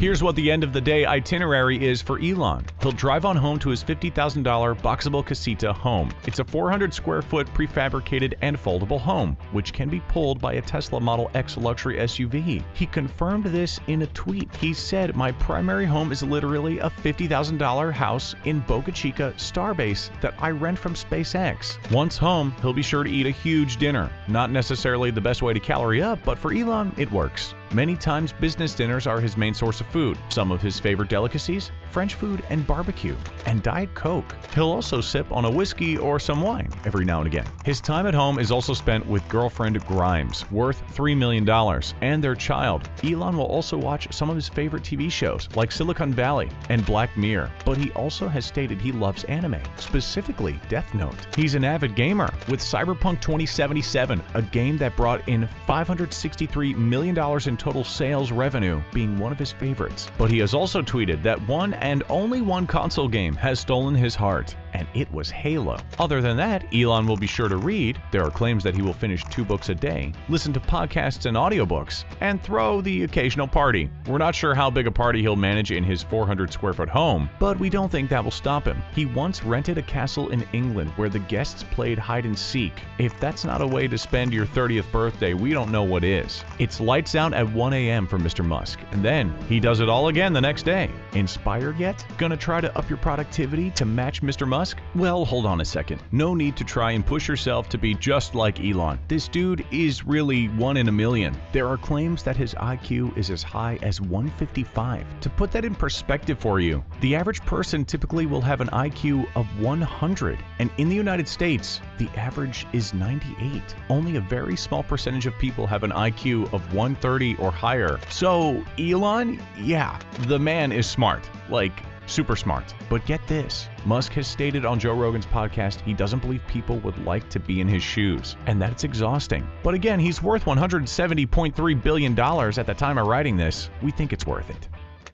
Here's what the end of the day itinerary is for Elon. He'll drive on home to his fifty thousand dollar Boxable Casita home. It's a four hundred square foot prefabricated and foldable home, which can be pulled by a Tesla Model X luxury S U V. He confirmed this in a tweet. He said, "My primary home is literally a fifty thousand dollar house in Boca Chica Starbase that I rent from SpaceX." Once home, he'll be sure to eat a huge dinner. Not necessarily the best way to calorie up, but for Elon, it works. Many times, business dinners are his main source of food. Some of his favorite delicacies, French food and barbecue, and Diet Coke. He'll also sip on a whiskey or some wine every now and again. His time at home is also spent with girlfriend Grimes, worth three million dollars, and their child. Elon will also watch some of his favorite T V shows, like Silicon Valley and Black Mirror, but he also has stated he loves anime, specifically Death Note. He's an avid gamer, with Cyberpunk twenty seventy-seven, a game that brought in five hundred sixty-three million dollars in total sales revenue, being one of his favorites. But he has also tweeted that one and only one console game has stolen his heart, and it was Halo. Other than that, Elon will be sure to read. There are claims that he will finish two books a day, listen to podcasts and audiobooks, and throw the occasional party. We're not sure how big a party he'll manage in his four hundred square foot home, but we don't think that will stop him. He once rented a castle in England where the guests played hide and seek. If that's not a way to spend your thirtieth birthday, we don't know what is. It's lights out at one A M for Mister Musk, and then he does it all again the next day. Inspired yet? Gonna try to up your productivity to match Mister Musk? Well, hold on a second. No need to try and push yourself to be just like Elon. This dude is really one in a million. There are claims that his I Q is as high as one fifty-five. To put that in perspective for you, the average person typically will have an I Q of one hundred, and in the United States, the average is ninety-eight. Only a very small percentage of people have an I Q of one thirty or higher. So Elon, yeah, the man is smart, like super smart. But get this, Musk has stated on Joe Rogan's podcast he doesn't believe people would like to be in his shoes, and that's exhausting. But again, he's worth one hundred seventy point three billion dollars at the time of writing this. We think it's worth it.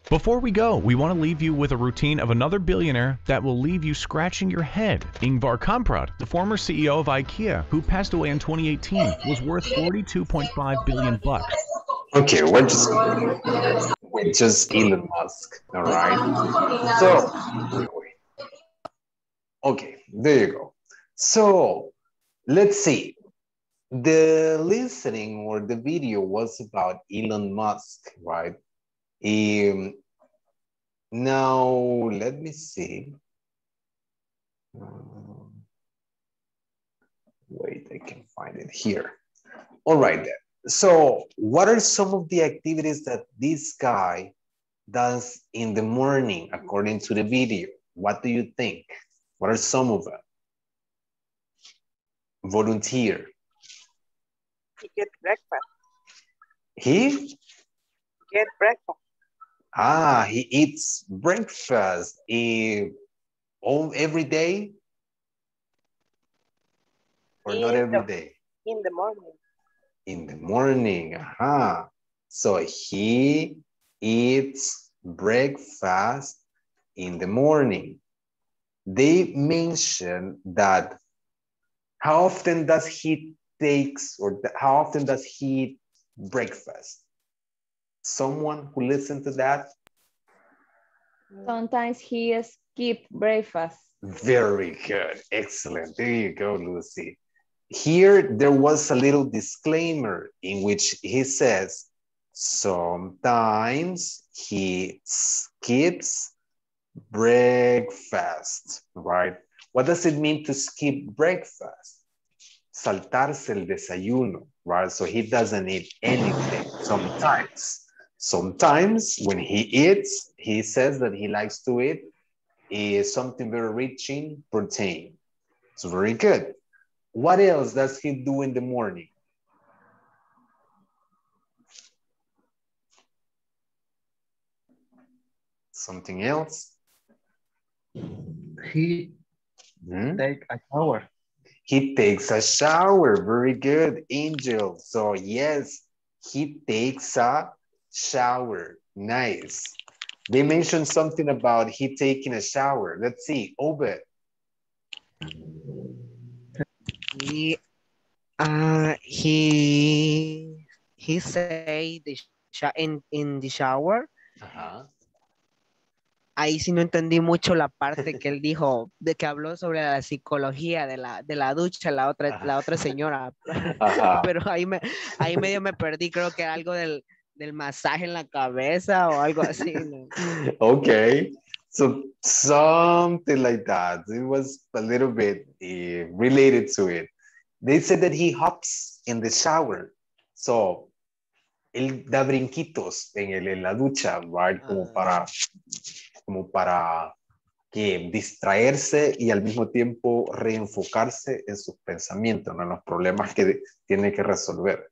Before we go, we want to leave you with a routine of another billionaire that will leave you scratching your head. Ingvar Kamprad, the former C E O of IKEA, who passed away in twenty eighteen, was worth forty-two point five billion bucks. Okay, we're just, we're just Elon Musk, all right? So, okay, there you go. So, let's see. The listening or the video was about Elon Musk, right? Um, now, let me see. Um, wait, I can find it here. All right, then. So what are some of the activities that this guy does in the morning, according to the video? What do you think? What are some of them? Volunteer. He get breakfast. He? Get breakfast. Ah, he eats breakfast eh, all, every day? Or in not every the, day? In the morning. In the morning, aha. So he eats breakfast in the morning. They mentioned that how often does he takes or how often does he eat breakfast? Someone who listened to that? Sometimes he skips breakfast. Very good. Excellent. There you go, Lucy. Here, there was a little disclaimer in which he says, sometimes he skips breakfast, right? What does it mean to skip breakfast? Saltarse el desayuno, right? So he doesn't eat anything sometimes. Sometimes when he eats, he says that he likes to eat is something very rich in protein. It's very good. What else does he do in the morning? Something else? He hmm? takes a shower. He takes a shower. Very good, Angel. So yes, he takes a shower. Nice. They mentioned something about he taking a shower. Let's see, Obed. He, uh, he, he say the in, in the shower. Ajá. Ahí sí no entendí mucho la parte que él dijo, de que habló sobre la psicología de la, de la ducha, la otra, Ajá. la otra señora. Ajá. Pero ahí, me, ahí medio me perdí, creo que era algo del, del masaje en la cabeza o algo así. ¿No? Okay. So something like that. It was a little bit uh, related to it. They said that he hops in the shower. So, él da brinquitos en, el, en la ducha, right? Como para, como para que distraerse y al mismo tiempo reenfocarse en sus pensamientos, ¿no? En los problemas que tiene que resolver.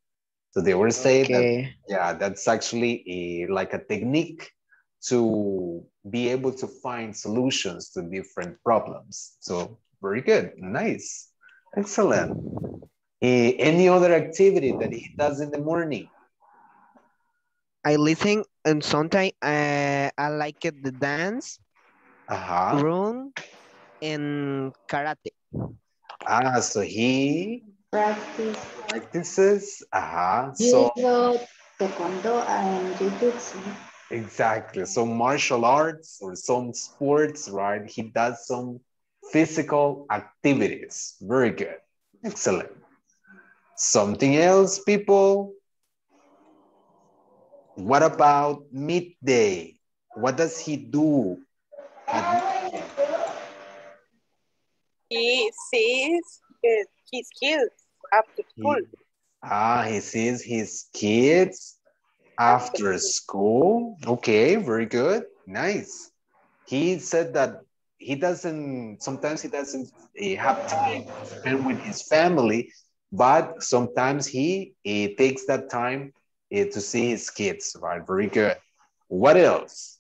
So they were saying okay. that, yeah, that's actually a, like a technique to be able to find solutions to different problems. So very good, nice, excellent. Uh, any other activity that he does in the morning? I listen and sometimes uh, I like it, the dance uh-huh. room in karate. Ah, so he Practice. practices. Uh-huh. So taekwondo and jiu-jitsu. Exactly. So martial arts or some sports, right? He does some physical activities. Very good. Excellent. Something else, people? What about midday? What does he do? He sees his kids after school. He, ah, he sees his kids after school. Okay, very good. Nice. He said that he doesn't, sometimes he doesn't have time to spend with his family, but sometimes he, he takes that time uh, to see his kids, right? Very good. What else?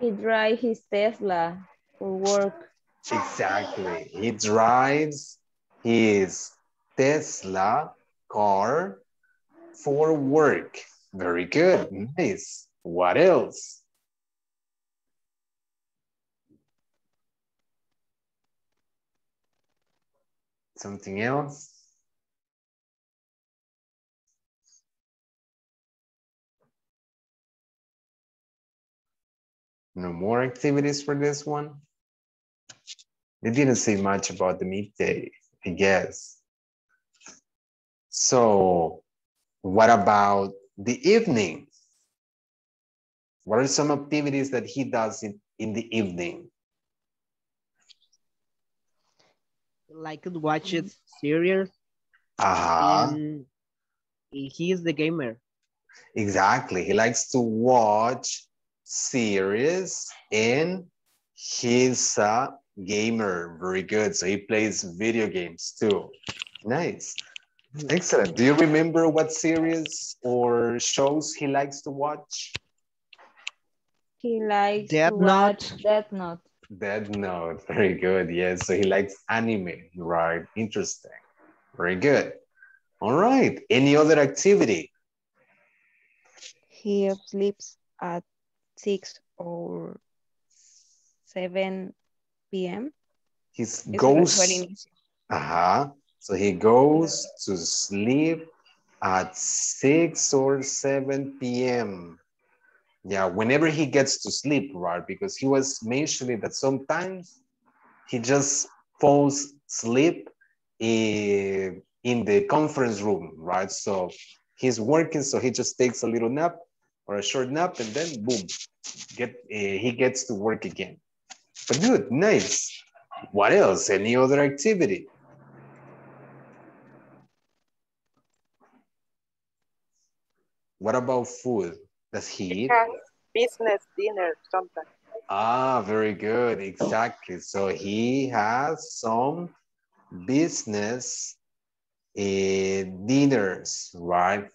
He drives his Tesla for work. Exactly. He drives his Tesla car for work. Very good. Nice. What else? Something else? No more activities for this one. They didn't say much about the midday, I guess. So what about the evening? What are some activities that he does in, in the evening? Like watches serial. Uh-huh. And he is the gamer. Exactly. He likes to watch series and he's a gamer. Very good. So he plays video games too. Nice. Excellent. Do you remember what series or shows he likes to watch? He likes Death to watch Death Note. Death Note, very good. Yes, so he likes anime, right? Interesting. Very good. All right. Any other activity? He sleeps at six or seven p m He goes. Uh-huh. So he goes to sleep at six or seven p m Yeah, whenever he gets to sleep, right? Because he was mentioning that sometimes he just falls asleep in the conference room, right? So he's working, so he just takes a little nap or a short nap, and then boom, get uh, he gets to work again. But good, nice. What else? Any other activity? What about food? Does he eat? Business dinner sometimes. Ah, very good. Exactly. So he has some business uh, dinners, right?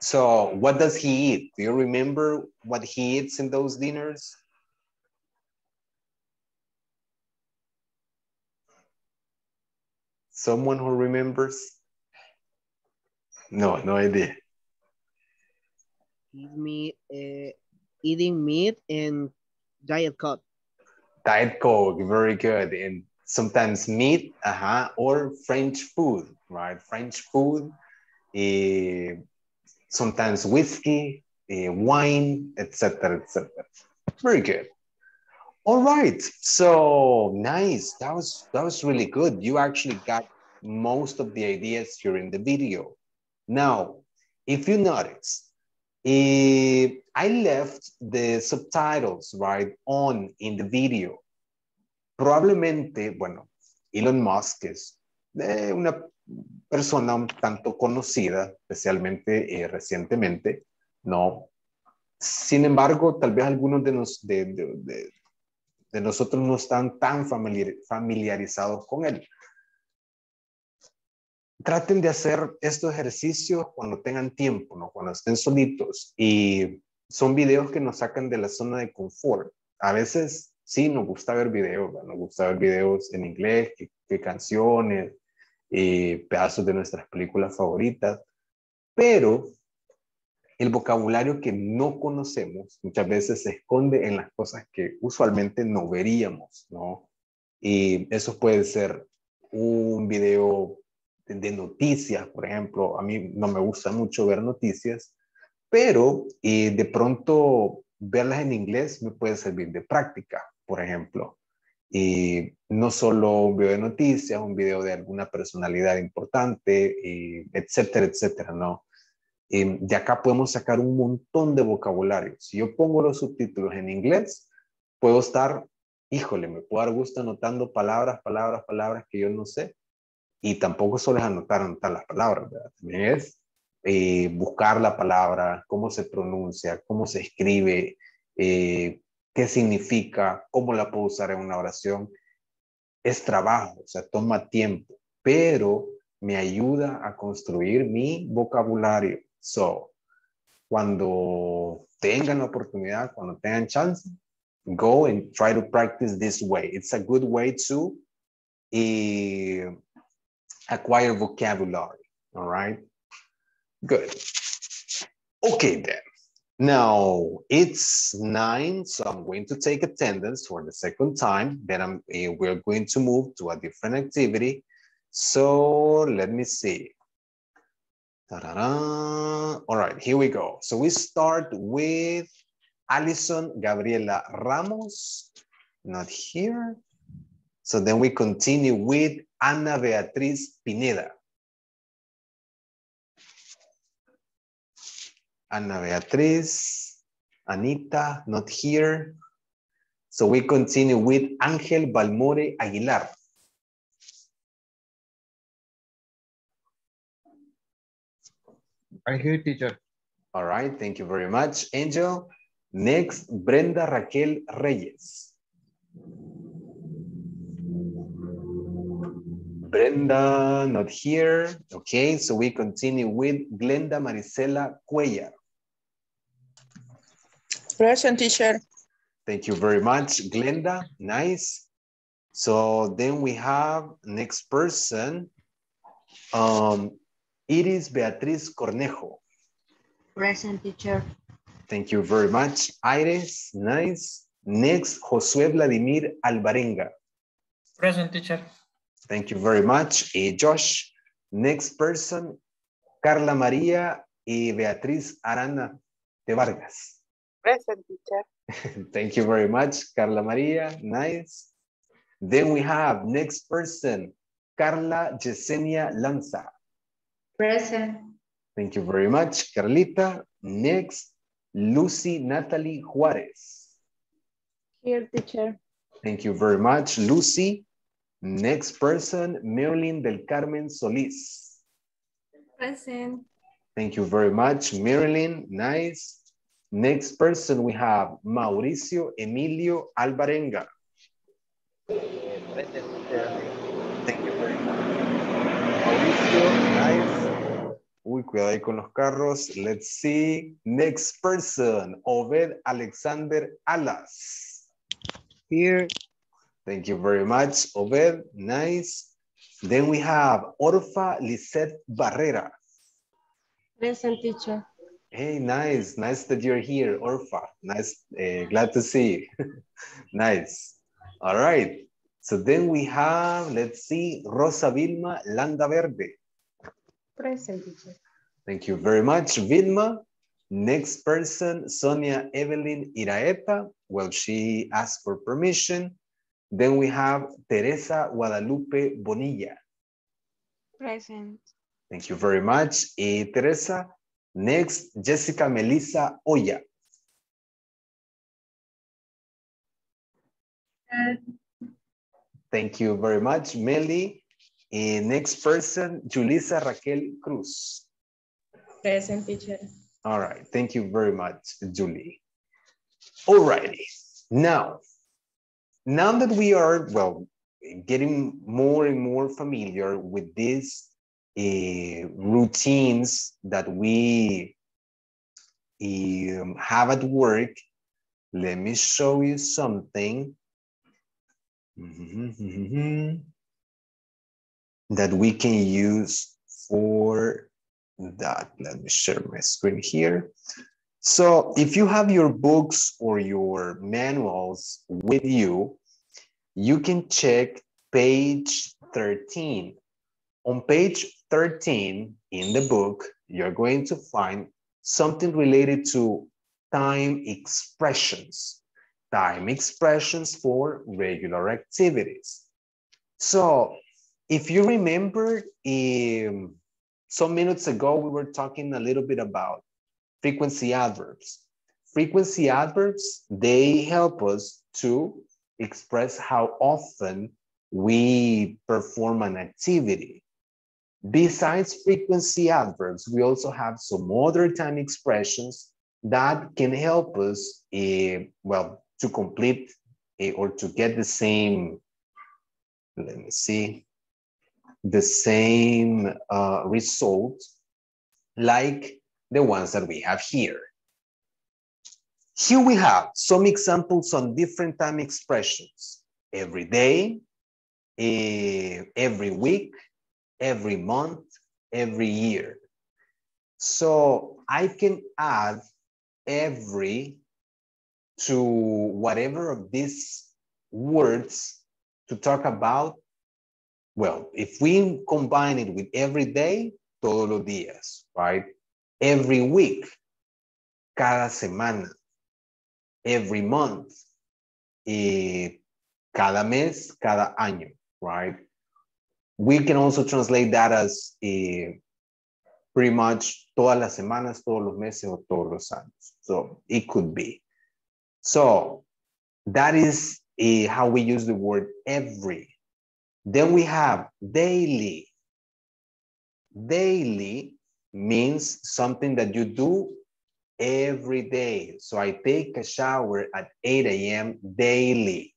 So what does he eat? Do you remember what he eats in those dinners? Someone who remembers? No, no idea. Me uh, eating meat and Diet Coke. Diet Coke, very good. And sometimes meat, uh-huh, or French food, right? French food, uh, sometimes whiskey, uh, wine, et cetera, et cetera. Very good. All right. So nice. That was that was really good. You actually got most of the ideas here in the video. Now, if you notice, Uh, I left the subtitles right on in the video. Probablemente, bueno, Elon Musk es eh, una persona un tanto conocida, especialmente eh, recientemente, ¿no? Sin embargo, tal vez algunos de, nos, de, de, de, de nosotros no están tan familiar, familiarizados con él. Traten de hacer estos ejercicios cuando tengan tiempo, ¿no? Cuando estén solitos. Y son videos que nos sacan de la zona de confort. A veces sí nos gusta ver videos, ¿no? Nos gusta ver videos en inglés, qué, qué canciones, eh, pedazos de nuestras películas favoritas. Pero el vocabulario que no conocemos muchas veces se esconde en las cosas que usualmente no veríamos, ¿no? Y eso puede ser un video de noticias, por ejemplo. A mí no me gusta mucho ver noticias, pero eh, de pronto verlas en inglés me puede servir de práctica, por ejemplo. Y no solo un video de noticias, un video de alguna personalidad importante, y etcétera, etcétera, ¿no? Y de acá podemos sacar un montón de vocabulario. Si yo pongo los subtítulos en inglés, puedo estar, híjole, me puedo dar gusto anotando palabras, palabras, palabras que yo no sé. Y tampoco solo es anotar, anotar las palabras, ¿verdad? También es eh, buscar la palabra, cómo se pronuncia, cómo se escribe, eh, qué significa, cómo la puedo usar en una oración. Es trabajo, o sea, toma tiempo, pero me ayuda a construir mi vocabulario. So, cuando tengan la oportunidad, cuando tengan chance, go and try to practice this way. It's a good way to eh, acquire vocabulary. All right? Good. Okay, then. Now, it's nine, so I'm going to take attendance for the second time. Then I'm, uh, we're going to move to a different activity. So let me see. Ta-da-da. All right, here we go. So we start with Alison Gabriela Ramos, not here. So then we continue with Ana Beatriz Pineda. Ana Beatriz, Anita, not here. So we continue with Ángel Balmore Aguilar. I'm here, teacher. All right, thank you very much, Angel. Next, Brenda Raquel Reyes. Brenda, not here. Okay, so we continue with Glenda Marisela Cuellar. Present, teacher. Thank you very much, Glenda. Nice. So then we have next person. Um, Iris Beatriz Cornejo. Present, teacher. Thank you very much, Iris. Nice. Next, Josué Vladimir Alvarenga. Present, teacher. Thank you very much, eh, Josh. Next person, Carla María y Beatriz Arana de Vargas. Present, teacher. Thank you very much, Carla María. Nice. Then we have next person, Carla Yesenia Lanza. Present. Thank you very much, Carlita. Next, Lucy Natalie Juárez. Here, teacher. Thank you very much, Lucy. Next person, Marilyn del Carmen Solís. Present. Thank you very much, Marilyn. Nice. Next person, we have Mauricio Emilio Alvarenga. Present. Thank you very much. Mauricio, nice. Uy, cuidado ahí con los carros. Let's see. Next person, Obed Alexander Alas. Here. Thank you very much, Obed. Nice. Then we have Orfa Lisette Barrera. Present, teacher. Hey, nice. Nice that you're here, Orfa. Nice. Uh, glad to see you. Nice. All right. So then we have, let's see, Rosa Vilma Landaverde. Present, teacher. Thank you very much, Vilma. Next person, Sonia Evelyn Iraeta. Well, she asked for permission. Then we have Teresa Guadalupe Bonilla. Present. Thank you very much, eh, Teresa. Next, Jessica Melissa Oya. Uh, Thank you very much, Meli. Eh, next person, Julissa Raquel Cruz. Present, teacher. All right. Thank you very much, Julie. All righty. Now, Now that we are, well, getting more and more familiar with these uh, routines that we um, have at work, let me show you something mm-hmm, mm-hmm, that we can use for that. Let me share my screen here. So if you have your books or your manuals with you, you can check page thirteen. On page thirteen in the book, you're going to find something related to time expressions, time expressions for regular activities. So if you remember, um, some minutes ago, we were talking a little bit about frequency adverbs. Frequency adverbs, they help us to express how often we perform an activity. Besides frequency adverbs, we also have some other time expressions that can help us, uh, well, to complete uh, or to get the same, let me see, the same uh, result like the ones that we have here. Here we have some examples on different time expressions. Every day, uh, every week, every month, every year. So I can add every to whatever of these words to talk about, well, if we combine it with every day, todos los días, right? Every week, cada semana. Every month, eh, cada mes, cada año, right? We can also translate that as eh, pretty much todas las semanas, todos los meses, o todos los años. So it could be. So that is eh, how we use the word every. Then we have daily. Daily means something that you do every day. So I take a shower at eight A M daily.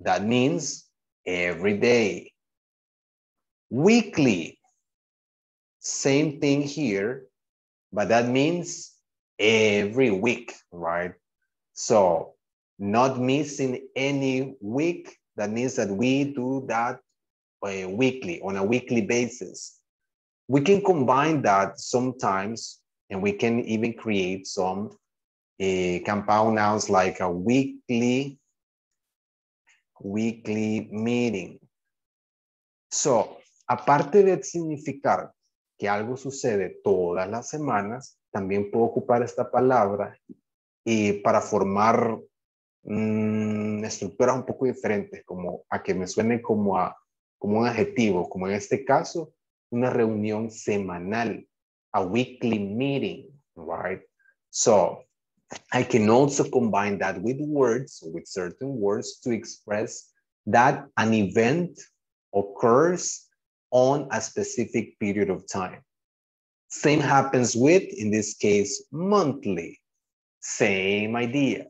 That means every day. Weekly, same thing here, but that means every week, right? So not missing any week, that means that we do that uh, weekly, on a weekly basis. We can combine that sometimes, and we can even create some uh, compound nouns like a weekly, weekly meeting. So, aparte de significar que algo sucede todas las semanas, también puedo ocupar esta palabra y para formar mmm, estructuras un poco diferentes, como a que me suene como, a, como un adjetivo, como en este caso, una reunión semanal, a weekly meeting, right? So, I can also combine that with words, with certain words to express that an event occurs on a specific period of time. Same happens with, in this case, monthly. Same idea.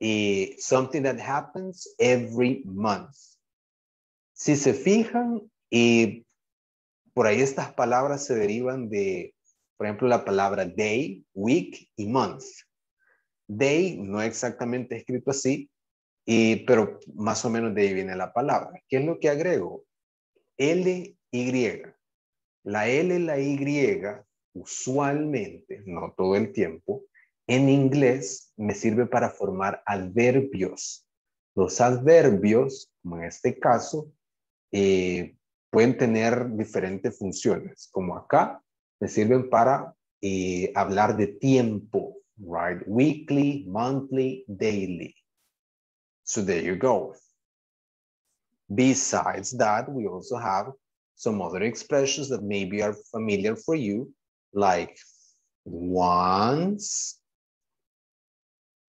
It's something that happens every month. Si se fijan, eh, por ahí estas palabras se derivan de, por ejemplo, la palabra day, week y month. Day no exactamente escrito así, eh, pero más o menos de ahí viene la palabra. ¿Qué es lo que agrego? L, Y. La L, la Y, usualmente, no todo el tiempo, en inglés me sirve para formar adverbios. Los adverbios, como en este caso, eh, pueden tener diferentes funciones. Como acá, me sirven para eh, hablar de tiempo, right? Weekly, monthly, daily. So there you go. Besides that, we also have some other expressions that maybe are familiar for you, like once,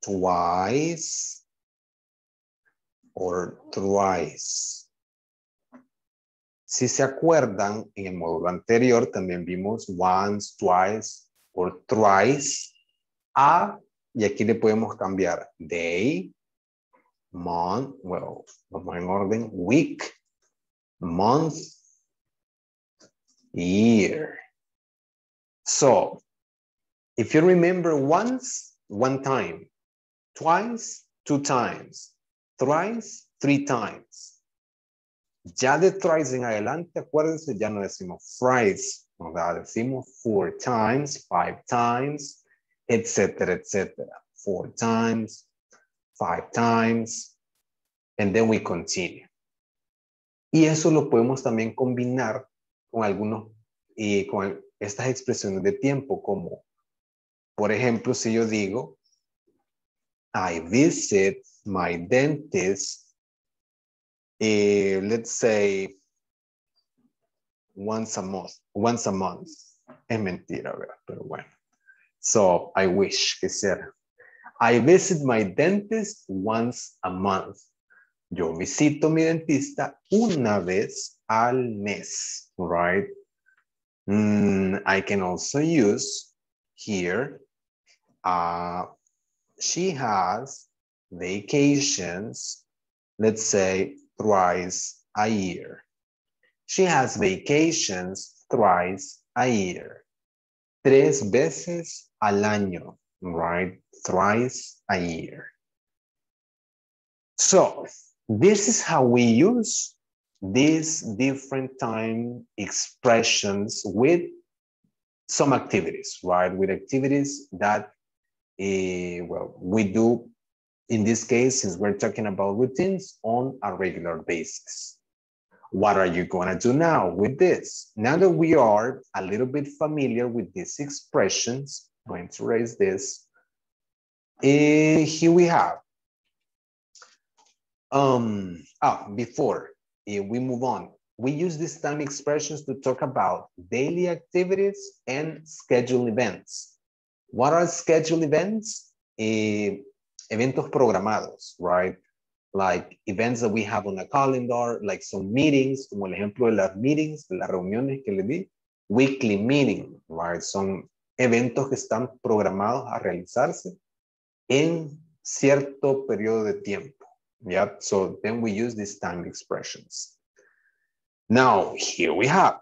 twice, or thrice. Si se acuerdan, en el módulo anterior también vimos once, twice, or thrice. A, y aquí le podemos cambiar day, month, well, vamos en orden, week, month, year. So, if you remember once, one time, twice, two times, thrice, three times. Ya de thrice en adelante, acuérdense, ya no decimos thrice, no, decimos four times, five times, etcétera, etcétera. Four times, five times, and then we continue. Y eso lo podemos también combinar con algunos, eh, con estas expresiones de tiempo, como, por ejemplo, si yo digo, I visit my dentist, eh, let's say, once a month, once a month. Es mentira, ¿verdad? Pero bueno. So, I wish, quisiera. I visit my dentist once a month. Yo visito mi dentista una vez al mes, right? Mm, I can also use here, uh, she has vacations, let's say thrice a year. She has vacations thrice a year. Tres veces al año, right? Thrice a year. So, this is how we use these different time expressions with some activities, right? With activities that, eh, well, we do, in this case, since we're talking about routines, on a regular basis. What are you gonna do now with this? Now that we are a little bit familiar with these expressions, I'm going to erase this. And here we have, um, ah, before uh, we move on, we use these time expressions to talk about daily activities and scheduled events. What are scheduled events? Uh, eventos programados, right? Like events that we have on a calendar, like some meetings, como el ejemplo de las meetings, de las reuniones que le di, weekly meeting, right? Son eventos que están programados a realizarse en cierto periodo de tiempo. Yeah, so then we use these time expressions. Now, here we have,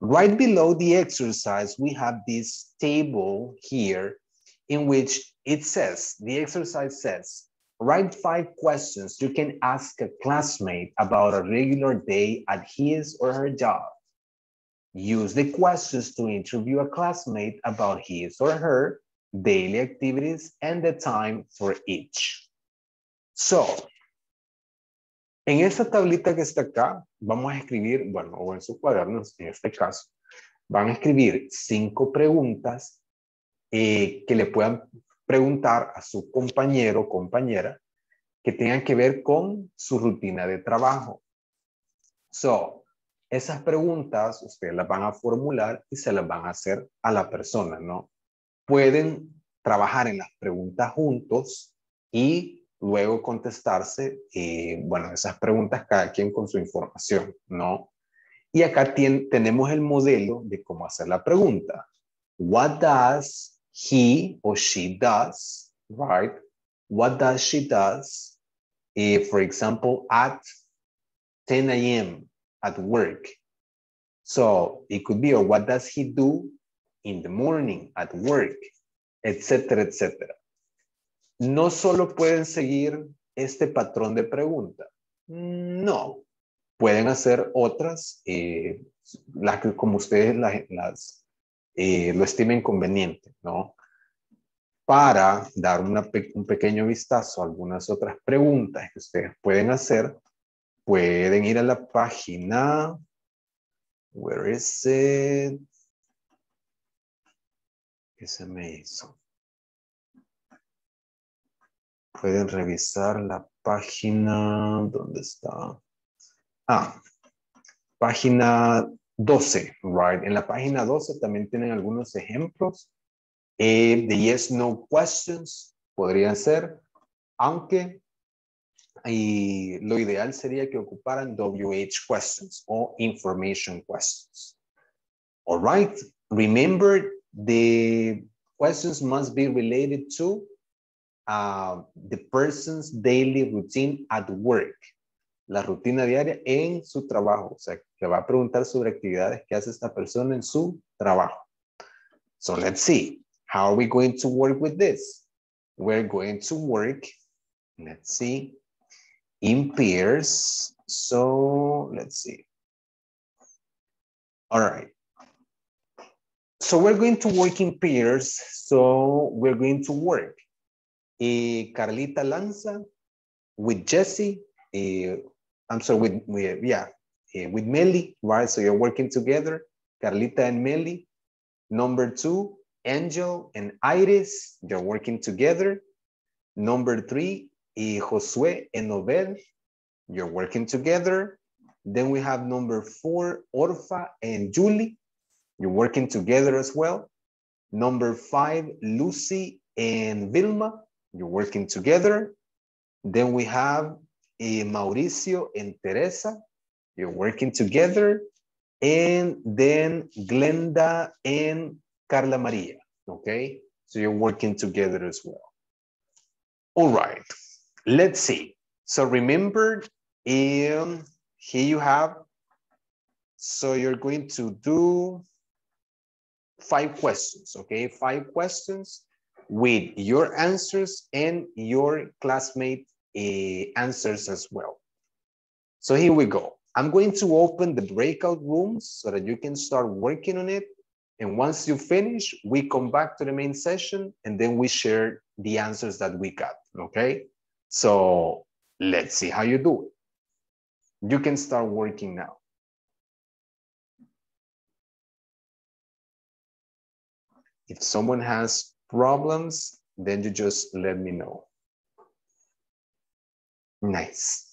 right below the exercise, we have this table here in which it says, the exercise says, write five questions you can ask a classmate about a regular day at his or her job. Use the questions to interview a classmate about his or her daily activities and the time for each. So, en esta tablita que está acá, vamos a escribir, bueno, o en sus cuadernos, en este caso, van a escribir cinco preguntas eh, que le puedan preguntar a su compañero o compañera que tengan que ver con su rutina de trabajo. So, esas preguntas ustedes las van a formular y se las van a hacer a la persona, ¿no? Pueden trabajar en las preguntas juntos y luego contestarse, eh, bueno, esas preguntas cada quien con su información, ¿no? Y acá ten, tenemos el modelo de cómo hacer la pregunta. What does he or she does, right? What does she does, uh, for example, at ten A M at work? So it could be, or what does he do in the morning at work, etcétera, etcétera. No solo pueden seguir este patrón de pregunta. No, pueden hacer otras, eh, las que como ustedes las, las Eh, lo estimen conveniente, ¿no? Para dar una pe- un pequeño vistazo a algunas otras preguntas que ustedes pueden hacer, pueden ir a la página, where is it? ¿Qué se me hizo? Pueden revisar la página, ¿dónde está? Ah, página doce, right? En la página doce también tienen algunos ejemplos eh, de yes, no questions, podrían ser, aunque y lo ideal sería que ocuparan W H questions o information questions. All right, remember the questions must be related to uh, the person's daily routine at work. La rutina diaria en su trabajo. O sea, que va a preguntar sobre actividades que hace esta persona en su trabajo. So let's see. How are we going to work with this? We're going to work, let's see, in pairs. So let's see. All right. So we're going to work in pairs. So we're going to work. Y Carlita Lanza with Jesse. uh, I'm sorry, with, with yeah, uh, with Meli, right? So you're working together, Carlita and Meli. Number two, Angel and Iris, you're working together. Number three, uh, Josué and Nobel, you're working together. Then we have number four, Orfa and Julie, you're working together as well. Number five, Lucy and Vilma, you're working together. Then we have uh, Mauricio and Teresa, you're working together. And then Glenda and Carla Maria, okay? So you're working together as well. All right, let's see. So remember, um, here you have, so you're going to do five questions, okay? Five questions with your answers and your classmate uh, answers as well. So here we go. I'm going to open the breakout rooms so that you can start working on it. And once you finish, we come back to the main session and then we share the answers that we got, okay? So let's see how you do it. You can start working now. If someone has problems, then you just let me know. Nice.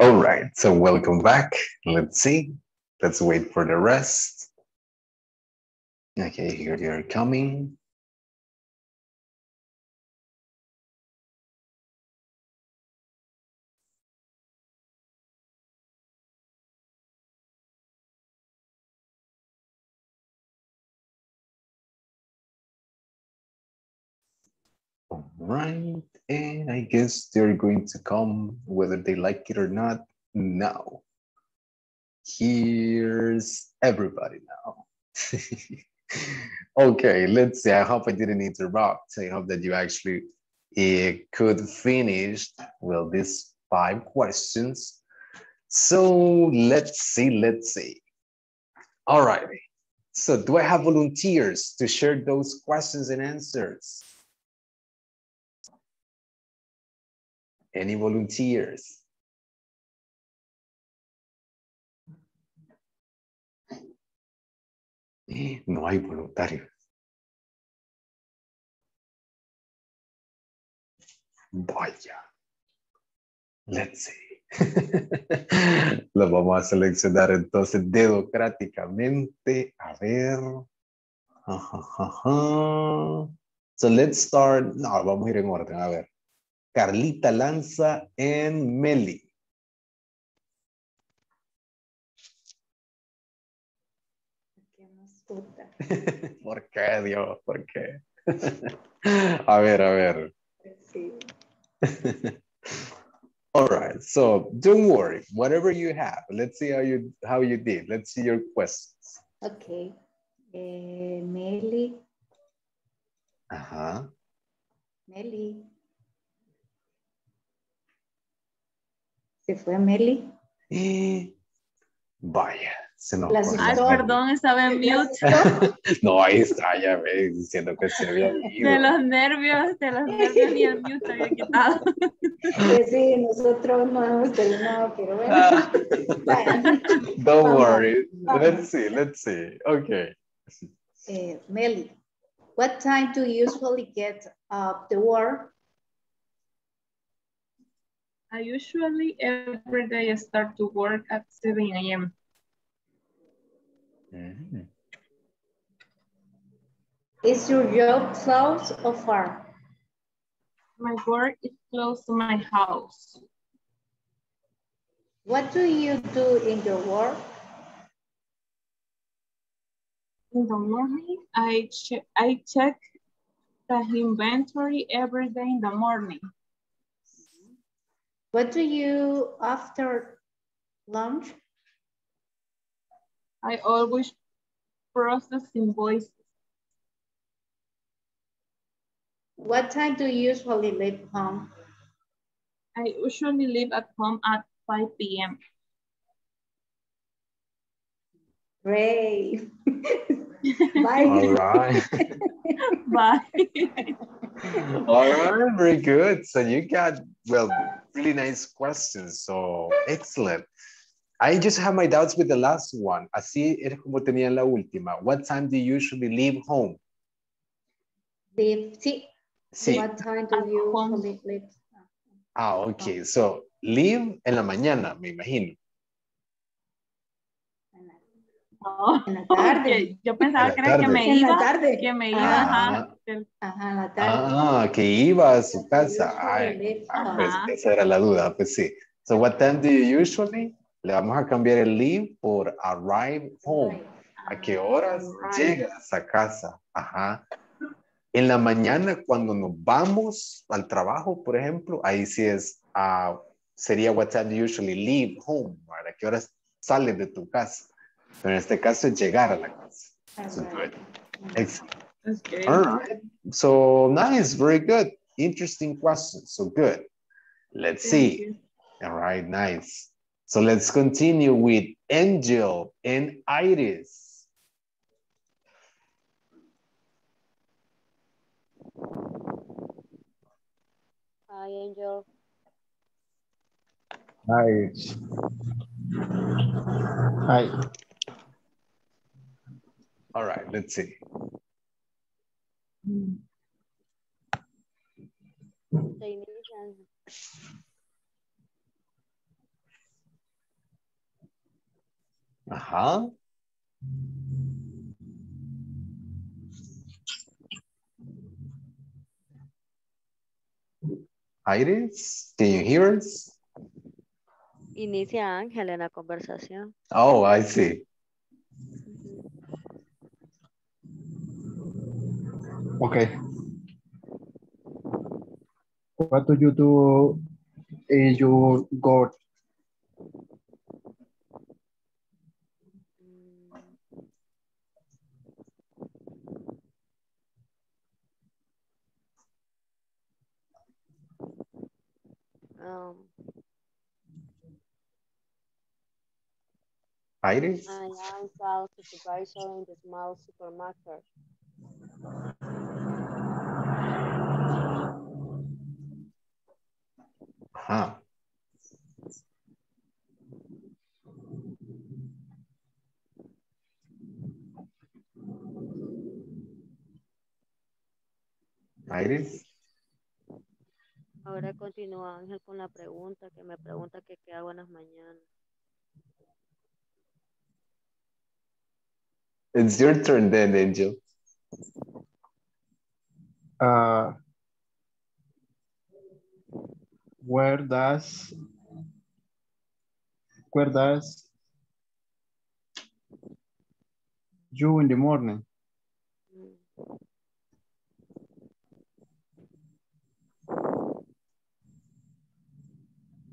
All right, so welcome back. Let's see. Let's wait for the rest. Okay, here they are coming. All right, and I guess they're going to come whether they like it or not now. Here's everybody now. Okay, let's see. I hope I didn't interrupt. I hope that you actually uh, could finish, well, these five questions. So let's see, let's see. All righty. So do I have volunteers to share those questions and answers? Any volunteers? Eh, no hay voluntarios. Vaya. Let's see. Lo vamos a seleccionar entonces democráticamente. A ver. Ajá, ajá. So let's start. No, vamos a ir en orden. A ver. Carlita Lanza and Meli. ¿Por qué, Dios? ¿Por qué? A ver, a ver. All right, so don't worry. Whatever you have, let's see how you how you did. Let's see your questions. Okay. Uh, Meli. Uh-huh. Meli. ¿Se fue Meli? Eh, vaya, se nos fue. Ay, perdón, estaba en mute. No, ahí está, ya ves, diciendo que se había ido. De los nervios, de los nervios y el mute había quitado. Sí, nosotros no hemos terminado, pero bueno. Ah. Don't worry, let's see, let's see, okay. Eh, Meli, what time do you usually get up to work? I usually every day I start to work at seven A M Mm-hmm. Is your job close or far? My work is close to my house. What do you do in your work? In the morning, I, che I check the inventory every day in the morning. What do you after lunch? I always process invoices. What time do you usually leave home? I usually leave at home at five P M Great. Bye. All right. Bye. All right, very good. So you got, well, really nice questions. So excellent. I just have my doubts with the last one. Así es como tenía la última. What time do you usually leave home? Leave. Sí. Sí. What time do you usually leave? Ah, okay. So leave en la mañana, me imagino. No, en la tarde. Okay. Yo pensaba que era que me iba. En la tarde. Que me iba. Ah, ajá. Ajá, en la tarde. Ah, que iba a su casa. Ay, ah, pues esa era la duda, pues sí. So what time do you usually? Le vamos a cambiar el leave por arrive home. ¿A qué horas llegas a casa? Ajá. En la mañana cuando nos vamos al trabajo, por ejemplo, ahí sí es, uh, sería what time do you usually leave home. ¿A qué horas sales de tu casa? Pero en este caso es llegar a la casa. So good. Excellent. Okay. All right. So nice. Very good. Interesting questions. So good. Let's see. All right. Nice. So let's continue with Angel and Iris. Hi, Angel. Hi. Hi. All right, let's see. Ajá. Iris, can you hear us? Inicia Ángel en la conversación. Oh, I see. Okay. What do you do in your God? Um, Iris? I am a supervisor in the small supermarket. Huh. Iris? Ahora continúa Ángel con la pregunta que me pregunta que qué hago en las mañanas. It's your turn then, Angel. Uh, where does where does you in the morning?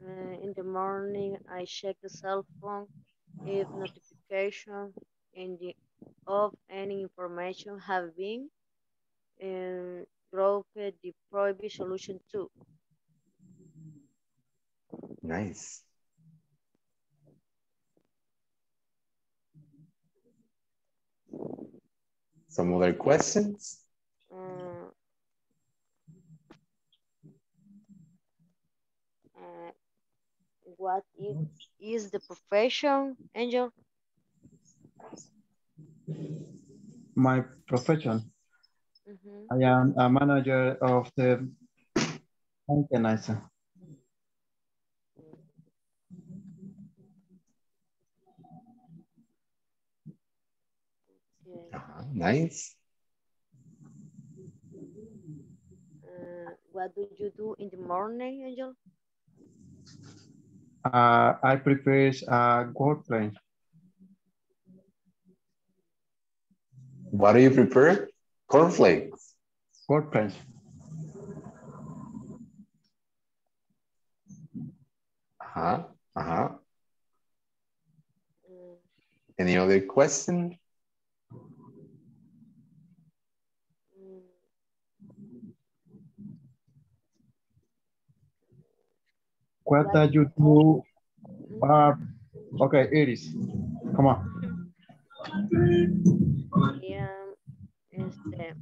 Uh, in the morning, I check the cell phone if notification and the, of any information have been um, dropped the private solution too. Nice. Some other questions? Uh, uh, What is, is the profession, Angel? My profession? Mm-hmm. I am a manager of the maintenance. Okay. Uh-huh. Nice. Uh, what do you do in the morning, Angel? Uh, I prepare a work plan. What do you prepare? Cornflakes. Work plan. Uh-huh. Uh-huh. Mm. Any other question? What do you do? Uh, okay, Iris, come on. Yeah, este,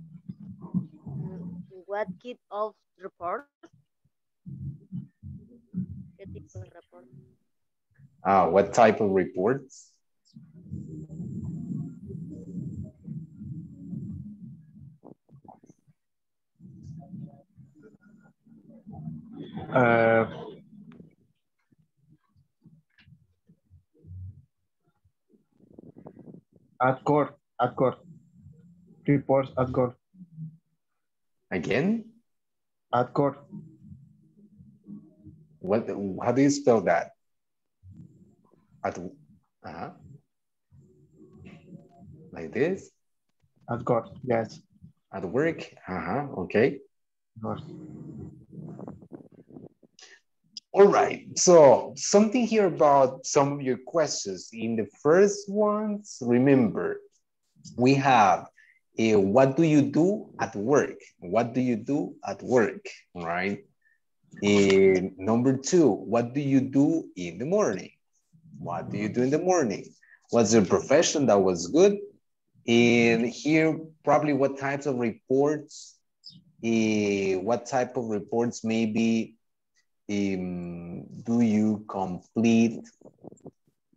what kind of report? ¿Qué tipo de report? Ah, what type of reports? Uh, At court, at court, reports at court. Again? At court. What, how do you spell that? At, uh-huh. Like this? At court, yes. At work, uh-huh, okay. All right, so something here about some of your questions. In the first ones, remember, we have a, what do you do at work? What do you do at work, right? And number two, what do you do in the morning? What do you do in the morning? What's your profession? That was good. And here, probably what types of reports, uh, what type of reports maybe Um, do you complete,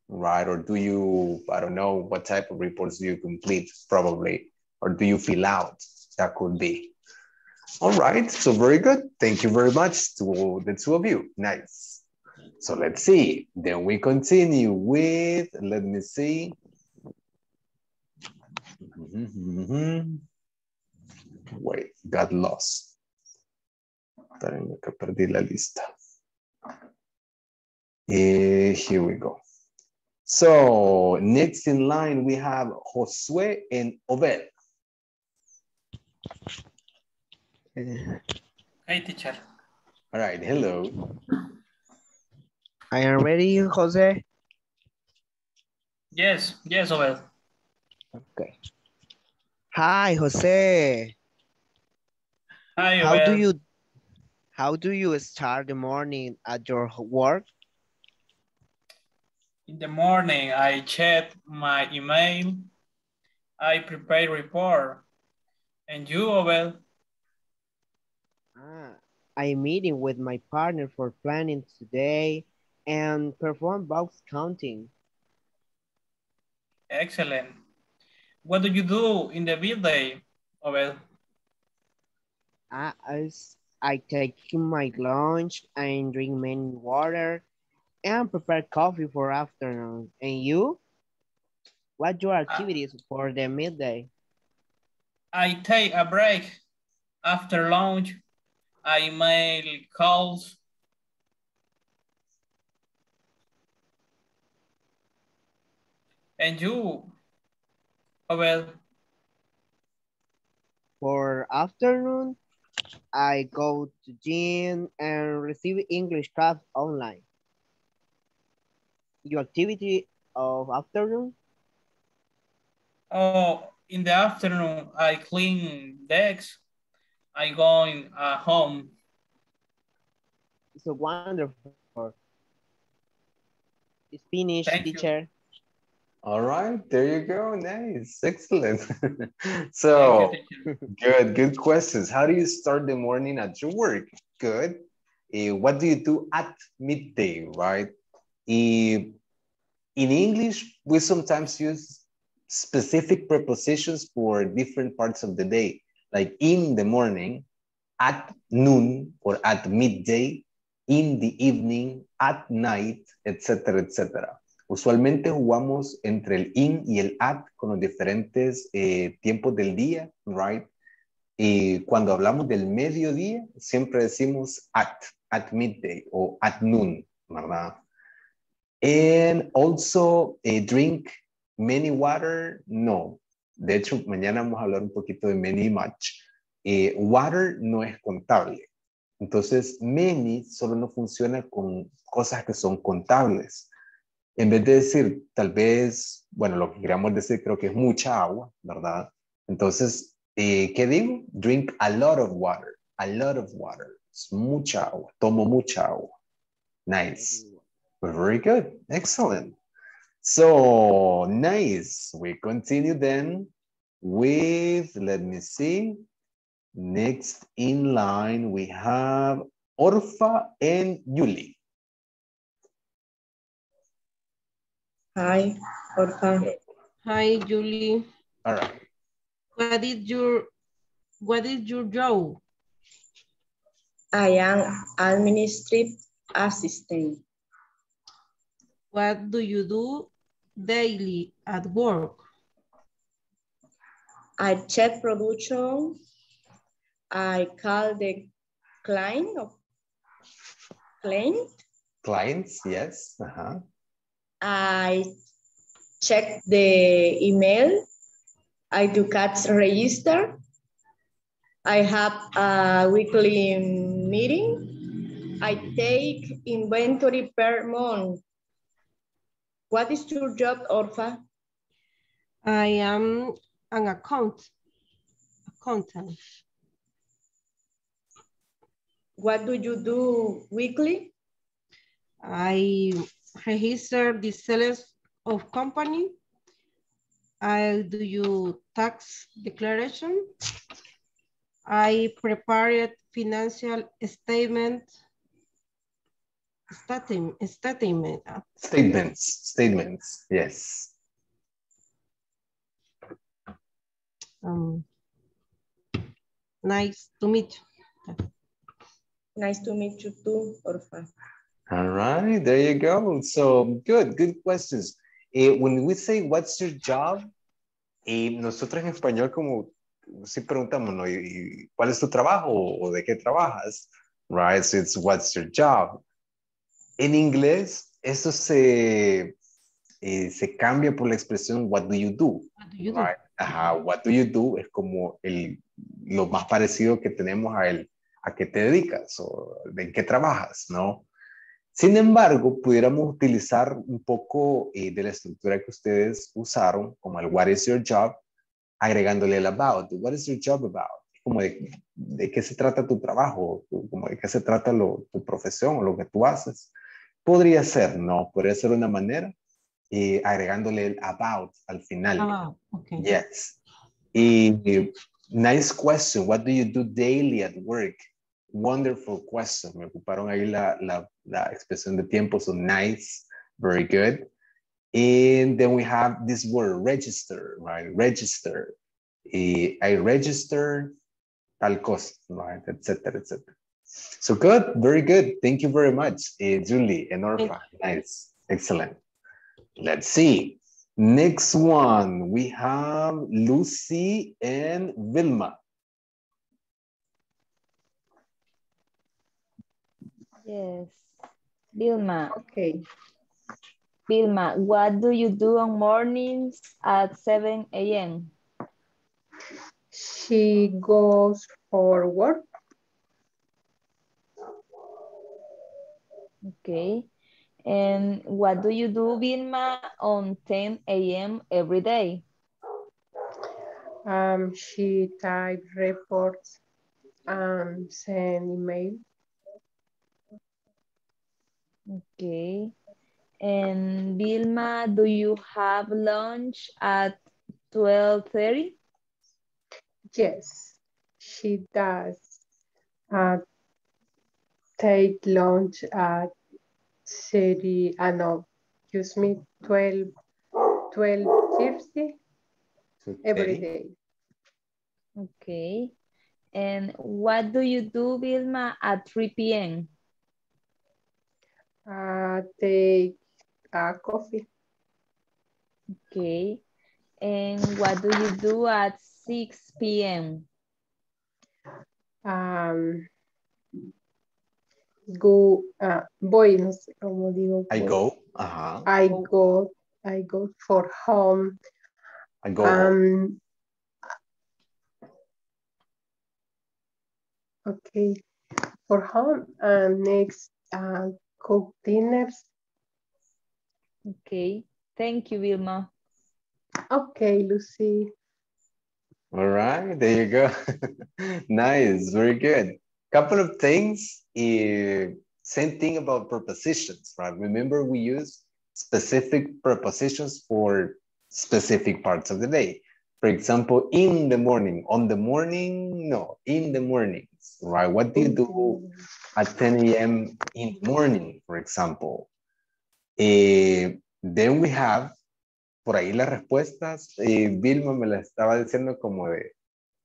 right? Or do you, I don't know, what type of reports do you complete, probably? Or do you fill out? That could be. All right, so very good. Thank you very much to the two of you. Nice. So let's see. Then we continue with, let me see. Mm-hmm, mm-hmm. Wait, got lost. Tengo que perder la lista. Eh, here we go. So next in line, we have Josué and Obed. Hey, teacher. All right, hello. I am ready, Jose. Yes, yes, Obed. Okay. Hi, Jose. Hi, how Obed. do you how do you start the morning at your work? In the morning, I check my email. I prepare report. And you, Obed? Ah, I'm meeting with my partner for planning today and perform box counting. Excellent. What do you do in the midday, Obed? I, I, I take my lunch and drink many water and prepare coffee for afternoon. And you? What your activities uh, for the midday? I take a break. After lunch, I make calls. And you? Oh, well. For afternoon, I go to gym and receive English class online. Your activity of afternoon? Oh, in the afternoon, I clean decks. I go in, uh, home. It's a wonderful. It's finished, Thank teacher. You. All right, there you go. Nice, excellent. So good, good questions. How do you start the morning at your work? Good. Uh, what do you do at midday, right? Uh, in English, we sometimes use specific prepositions for different parts of the day, like in the morning, at noon, or at midday, in the evening, at night, et cetera, et cetera. Usualmente jugamos entre el in y el at con los diferentes eh, tiempos del día, right? Y cuando hablamos del mediodía, siempre decimos at, at midday o at noon, ¿verdad? And also eh, drink many water, no. De hecho, mañana vamos a hablar un poquito de many y much. Eh, water no es contable. Entonces, many solo no funciona con cosas que son contables. En vez de decir, tal vez, bueno, lo que queramos decir creo que es mucha agua, ¿verdad? Entonces, eh, ¿qué digo? Drink a lot of water. A lot of water. Es mucha agua. Tomo mucha agua. Nice. Very good. Excellent. So, nice. We continue then with, let me see. Next in line, we have Orfa and Yuli. Hi, Orfa. Hi, Julie. All right. What is your What is your job? I am administrative assistant. What do you do daily at work? I check production. I call the client. Client. Clients. Yes. Uh huh. I check the email, I do cats register, I have a weekly meeting, I take inventory per month. What is your job, Orfa? I am an account, accountant. What do you do weekly? I register the sales of company. I do you tax declaration. I prepared financial statement. Statement. Statement. Statements. Statements. Yes. Um, nice to meet you. Nice to meet you too, Orfa. All right, there you go. So good, good questions. Eh, when we say, what's your job? Y nosotros en español como si preguntamos, ¿no? ¿Y cuál es tu trabajo o de qué trabajas? Right, so it's what's your job. En inglés, eso se, eh, se cambia por la expresión what do you do. What do you do? Right? Ajá, what do you do es como el, lo más parecido que tenemos a el, a qué te dedicas o de qué trabajas, ¿no? Sin embargo, pudiéramos utilizar un poco eh, de la estructura que ustedes usaron, como el what is your job, agregándole el about. What is your job about? Como de, de qué se trata tu trabajo, como de qué se trata lo, tu profesión o lo que tú haces. Podría ser, ¿no? Podría ser una manera eh, agregándole el about al final. Ah, ok. Yes. Y, y, nice question. What do you do daily at work? Wonderful question. Me ocuparon ahí la, la, la expresión de tiempo. So nice. Very good. And then we have this word, register, right? Register. Eh, I register tal cosa, right? Etcétera, etcétera. So good. Very good. Thank you very much, eh, Julie and Orfa. Nice. Excellent. Let's see. Next one. We have Lucy and Vilma. Yes, Vilma. Okay. Vilma, what do you do on mornings at seven A M? She goes for work. Okay. And what do you do, Vilma, on ten A M every day? Um, she types reports and sends email. Okay. And Vilma, do you have lunch at twelve thirty? Yes, she does uh, take lunch at thirty, uh, no, excuse me, twelve, twelve thirty every day. Okay. And what do you do, Vilma, at three P M? Uh, take uh, coffee. Okay. And what do you do at six P M? Um, go, uh, voy, no sé cómo digo. I go. Uh-huh. I go, I go for home. I go. Um, okay. For home, uh, next, uh, cook dinners. Okay, thank you, Vilma. Okay, Lucy. All right, there you go. Nice, very good. Couple of things. Uh, same thing about prepositions, right? Remember, we use specific prepositions for specific parts of the day. For example, in the morning, on the morning, no, in the mornings, right? What do you do at ten A M in the morning, for example? Eh, then we have, por ahí las respuestas, eh, Vilma me las estaba diciendo como de,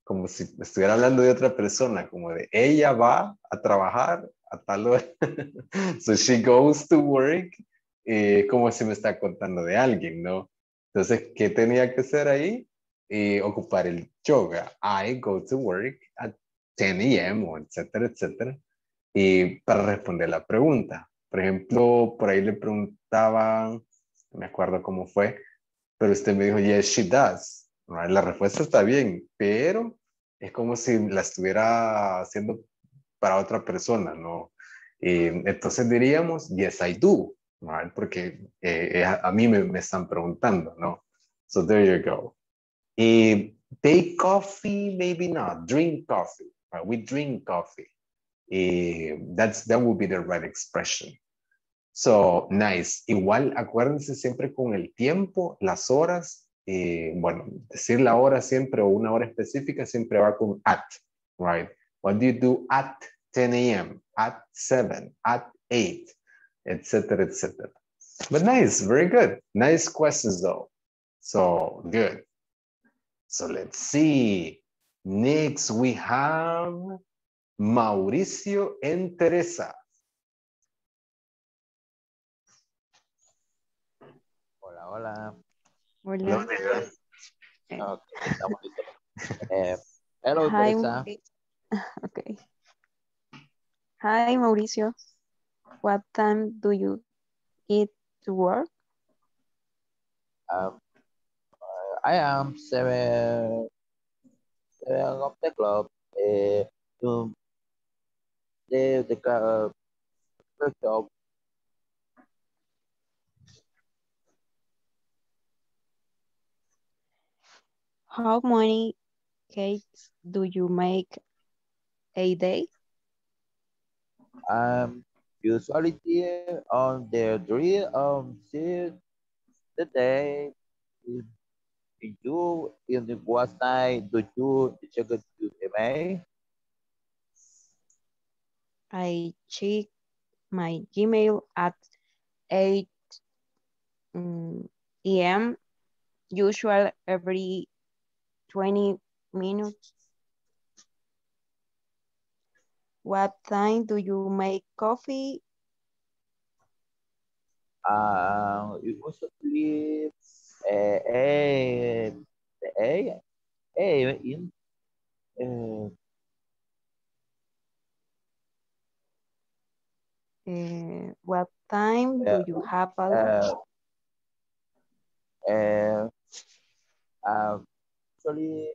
como si estuviera hablando de otra persona, como de ella va a trabajar a tal hora. So she goes to work, eh, como si me está contando de alguien, ¿no? Entonces, ¿qué tenía que hacer ahí? Eh, ocupar el yoga. I go to work at ten A M o etcétera, etcétera. Y para responder la pregunta. Por ejemplo, por ahí le preguntaban, no me acuerdo cómo fue, pero usted me dijo, yes, she does. Right? La respuesta está bien, pero es como si la estuviera haciendo para otra persona, ¿no? Eh, entonces diríamos, yes, I do. Right? Porque eh, a, a mí me, me están preguntando, ¿no? So there you go. Eh, take coffee, maybe not. Drink coffee. Right? We drink coffee. Eh, that's, that would be the right expression. So, nice. Igual, acuérdense siempre con el tiempo, las horas. Eh, bueno, decir la hora siempre o una hora específica siempre va con at. Right? What do you do at ten A M? At seven? At eight? Etcétera, etcétera. But nice. Very good. Nice questions, though. So, good. So let's see. Next, we have Mauricio and Teresa. Hola. Hola. Hola. Hola. Okay, estamos listos. Eh, hello, Hi, Teresa. Okay. Hi, Mauricio. What time do you get to work? Um, I am seven, seven of the club. Uh, to the the club. Uh, How many cakes do you make a day? Um, usually on the three of the day. Do you in the last night? Do you check it to email? I check my Gmail at eight A M usually every twenty minutes. What time do you make coffee? Uh, it was usually uh, a, a, a in uh, uh, what time uh, do you have a lunch? Uh, uh, uh, Actually,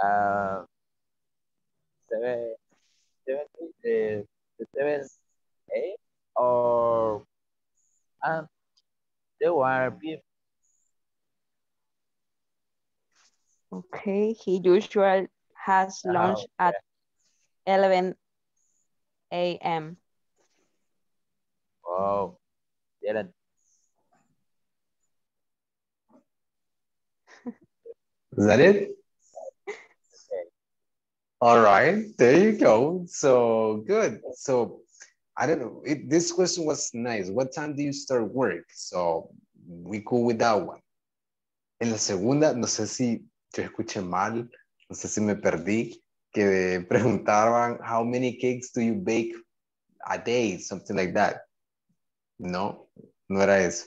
uh, seven, seven, eight, seven, eight, or and there were people. Okay, he usually has lunch oh, okay. at eleven A M Oh, eleven. Is that it? All right, there you go. So good. So I don't know. It, this question was nice. What time do you start work? So we cool with that one. En la segunda, no sé si yo escuché mal, no sé si me perdí, que preguntaban how many cakes do you bake a day, something like that. No, no era eso.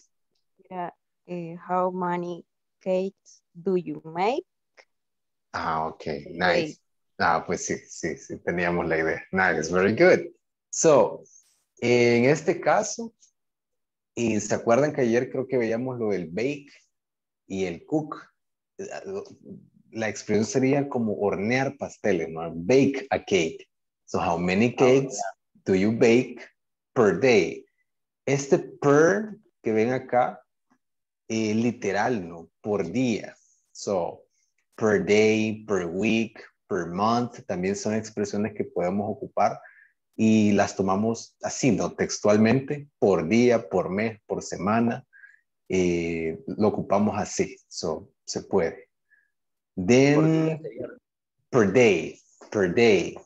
Yeah, uh, how many cakes do you make? Ah, okay, nice. Ah, pues sí, sí, sí, teníamos la idea. Nice, very good. So, en este caso, y se acuerdan que ayer creo que veíamos lo del bake y el cook. La expresión sería como hornear pasteles, ¿no? Bake a cake. So, how many cakes oh, yeah. do you bake per day? Este per que ven acá, eh, literal, ¿no? Por día. So, per day, per week, per month, también son expresiones que podemos ocupar y las tomamos así, ¿no? Textualmente, por día, por mes, por semana, eh, lo ocupamos así, so, se puede. Then, per day, per day,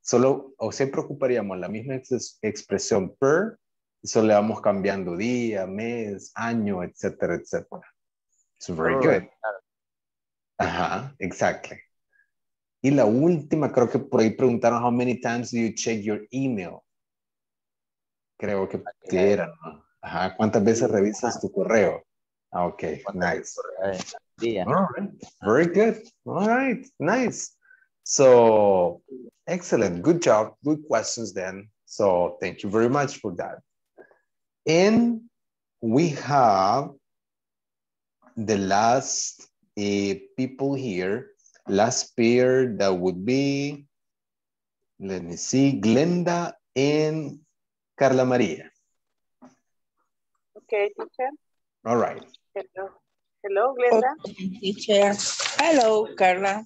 solo, o siempre ocuparíamos la misma ex expresión per, solo le vamos cambiando día, mes, año, etcétera, etcétera. It's very good. Ajá, exactly. Y la última, creo que por ahí preguntaron how many times do you check your email? Creo que era, ¿no? Ajá, ¿cuántas veces revisas tu correo? Ah, ok, nice. All right, very good. All right, nice. So, excellent, good job, good questions then. So, thank you very much for that. And we have the last uh, people here. Last pair that would be, let me see, Glenda and Carla Maria. Okay, teacher. All right. Hello, hello, Glenda. Okay, teacher. Hello, Carla.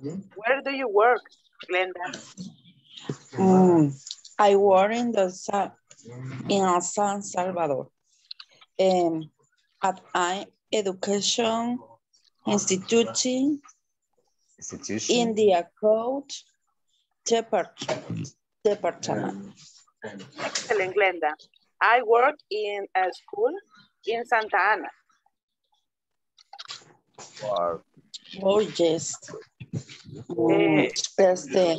Hmm? Where do you work, Glenda? Mm, I work in the San, in San Salvador, um, at an education institution. Institution. In the account department. Excellent, Glenda. I work in a school in Santa Ana. Wow. Oh, yes. Mm. Mm.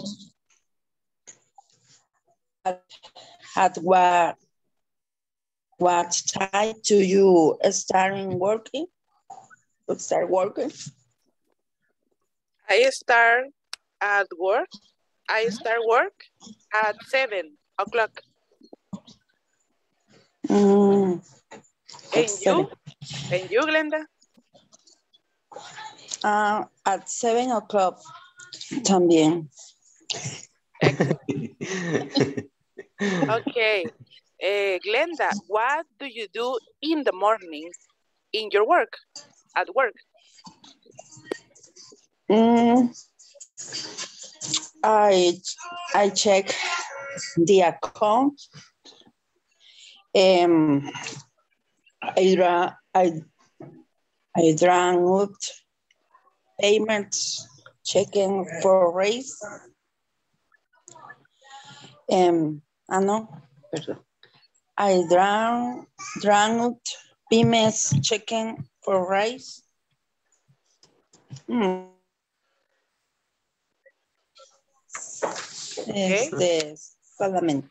At, at what What time do you start working? Start working? I start at work. I start work at seven o'clock. Mm. And you? And you, Glenda? Uh, at seven o'clock, también. Okay. Uh, Glenda, what do you do in the morning in your work, at work? Mm, I, I check the account. Um, I, I, I draw up payments, checking for raise. Um, I know. I drown, drowned Pimes chicken for rice. Mm. Okay. This Solomon.